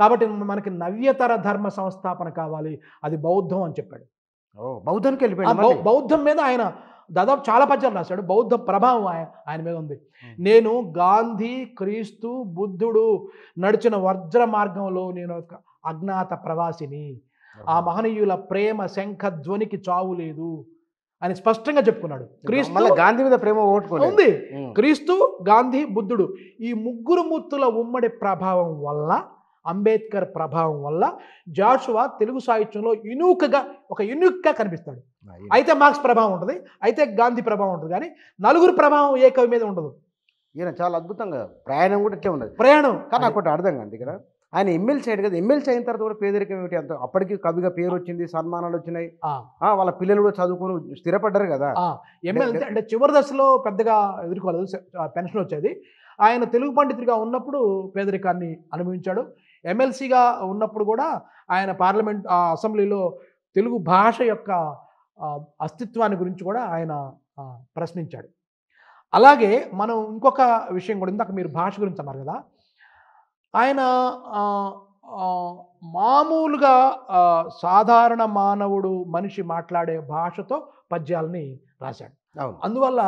కాబట్టి మనకి నవ్యతర ధర్మ సంస్థాపన కావాలి అది బౌద్ధం అని చెప్పాడు ఓ బౌద్ధానికి వెళ్ళిపోయాడు బౌద్ధం మీద ఆయన దాదాపు చాలా పద్యాలు రాశాడు బౌద్ధ ప్రభావం ఆయన మీద ఉంది నేను గాంధీ క్రీస్తు బుద్ధుడు నడిచిన వజ్ర మార్గంలో నేను ఒక అజ్ఞాత ప్రవాసిని ఆ మహనీయుల ప్రేమ శంఖ ధ్వనికి చావు లేదు అని స్పష్టంగా చెప్పుకున్నాడు క్రీస్తు గాంధీ మీద ప్రేమ ఓటుకుంది క్రీస్తు గాంధీ బుద్ధుడు ఈ ముగ్గురు మూర్తుల ఉమ్మడి ప్రభావం వల్ల అంబేద్కర్ ప్రభావం వల్ల జాషువా తెలుగు సాహిత్యంలో యూనిక్గా ఒక యూనిక్గా కనిపిస్తాడు అయితే మార్క్స్ ప్రభావం ఉంటుంది అయితే గాంధీ ప్రభావం ఉంటుంది కానీ నలుగురు ప్రభావం ఏ కవి మీద ఉండదు ఈయన చాలా అద్భుతంగా ప్రయాణం కూడా ఇట్లా ఉండదు ప్రయాణం కానీ ఒకటి అర్థం కాదు ఇక్కడ ఆయన ఎమ్మెల్సీ అయ్యాడు కదా ఎమ్మెల్సీ అయిన తర్వాత కూడా పేదరికం ఏమిటి అంత అప్పటికి కవిగా పేరు వచ్చింది సన్మానాలు వచ్చినాయి వాళ్ళ పిల్లలు కూడా చదువుకుని స్థిరపడ్డారు కదా ఎమ్మెల్సీ అంటే చివరి దశలో పెద్దగా ఎదుర్కోలేదు పెన్షన్ వచ్చేది ఆయన తెలుగు పండితుడిగా ఉన్నప్పుడు పేదరికాన్ని అనుభవించాడు ఎమ్మెల్సీగా ఉన్నప్పుడు కూడా ఆయన పార్లమెంట్ అసెంబ్లీలో తెలుగు భాష యొక్క అస్తిత్వాన్ని గురించి కూడా ఆయన ప్రశ్నించాడు. అలాగే మనం ఇంకొక విషయం కూడా, ఇందాక మీరు భాష గురించి అన్నారు కదా, ఆయన మామూలుగా సాధారణ మానవుడు మనిషి మాట్లాడే భాషతో పద్యాలని రాశాడు. అందువల్ల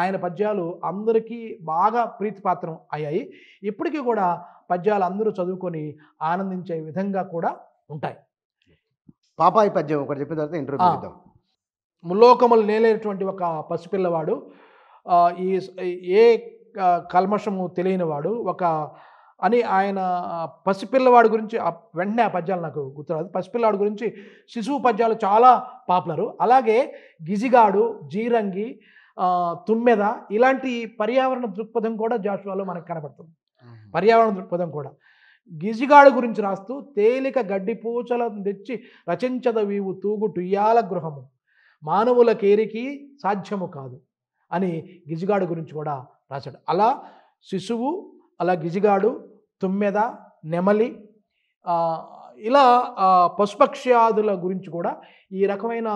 ఆయన పద్యాలు అందరికీ బాగా ప్రీతిపాత్రం అయ్యాయి. ఇప్పటికీ కూడా పద్యాలు అందరూ చదువుకొని ఆనందించే విధంగా కూడా ఉంటాయి. పాపాయి పద్యం ఒకటి చెప్పిన తర్వాత ఇంటర్వ్యూ చేద్దాం. ముల్లోకములు నేలేటువంటి ఒక పసిపిల్లవాడు, ఈ ఏ కల్మషము తెలియనివాడు ఒక అని ఆయన పసిపిల్లవాడి గురించి వెంటనే ఆ పద్యాలు నాకు గుర్తురాదు. పసిపిల్లవాడి గురించి శిశువు పద్యాలు చాలా పాపులరు. అలాగే గిజిగాడు, జీరంగి, తుమ్మెద ఇలాంటి పర్యావరణ దృక్పథం కూడా జాషువాలో మనకు కనబడుతుంది. పర్యావరణ దృక్పథం కూడా గిజిగాడు గురించి రాస్తూ, తేలిక గడ్డి పూచల తెచ్చి రచించదవీవు తూగు టుయ్యాల గృహము మానవుల కేరికి సాధ్యము కాదు అని గిజిగాడు గురించి కూడా రాశాడు. అలా శిశువు, అలా గిజిగాడు, తుమ్మెద, నెమలి ఇలా పశుపక్ష్యాదుల గురించి కూడా ఈ రకమైన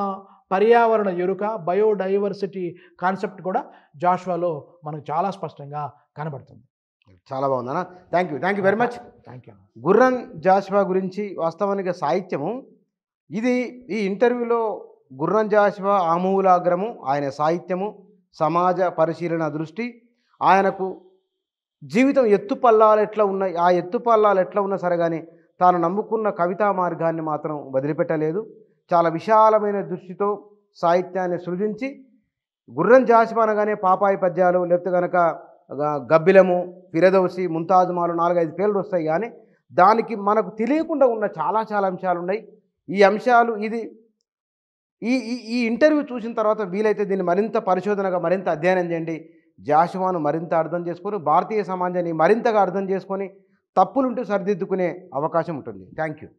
పర్యావరణ ఎరుక, బయోడైవర్సిటీ కాన్సెప్ట్ కూడా జాషువాలో మనకు చాలా స్పష్టంగా కనబడుతుంది. చాలా బాగుందన్న. Thank you thank you very much. Thank you. Gurram Jashuva గురించి వాస్తవానికి సాహిత్యము ఇది. ఈ ఇంటర్వ్యూలో గుర్రం జాషువా ఆమూలాగ్రము, ఆయన సాహిత్యము, సమాజ పరిశీలన దృష్టి, ఆయనకు జీవితం ఎత్తుపల్లాలు ఎట్లా ఉన్నాయి, ఆ ఎత్తుపల్లాలు ఎట్లా ఉన్నా సరే కానీ తాను నమ్ముకున్న కవితా మార్గాన్ని మాత్రం వదిలిపెట్టలేదు. చాలా విశాలమైన దృష్టితో సాహిత్యాన్ని సృజించి, గుర్రం జాషువా అనగానే పాపాయి పద్యాలు, లేకపోతే కనుక గబ్బిలము, ఫిరదౌసి, ముంతాజుమాలు నాలుగైదు పేర్లు వస్తాయి. కానీ దానికి మనకు తెలియకుండా ఉన్న చాలా చాలా అంశాలు ఉన్నాయి. ఈ అంశాలు ఇది ఈ ఈ ఇంటర్వ్యూ చూసిన తర్వాత వీలైతే దీన్ని మరింత పరిశోధనగా మరింత అధ్యయనం చేయండి. జాషువాను మరింత అర్థం చేసుకొని, భారతీయ సమాజాన్ని మరింతగా అర్థం చేసుకొని తప్పులుంటూ సరిదిద్దుకునే అవకాశం ఉంటుంది. Thank you.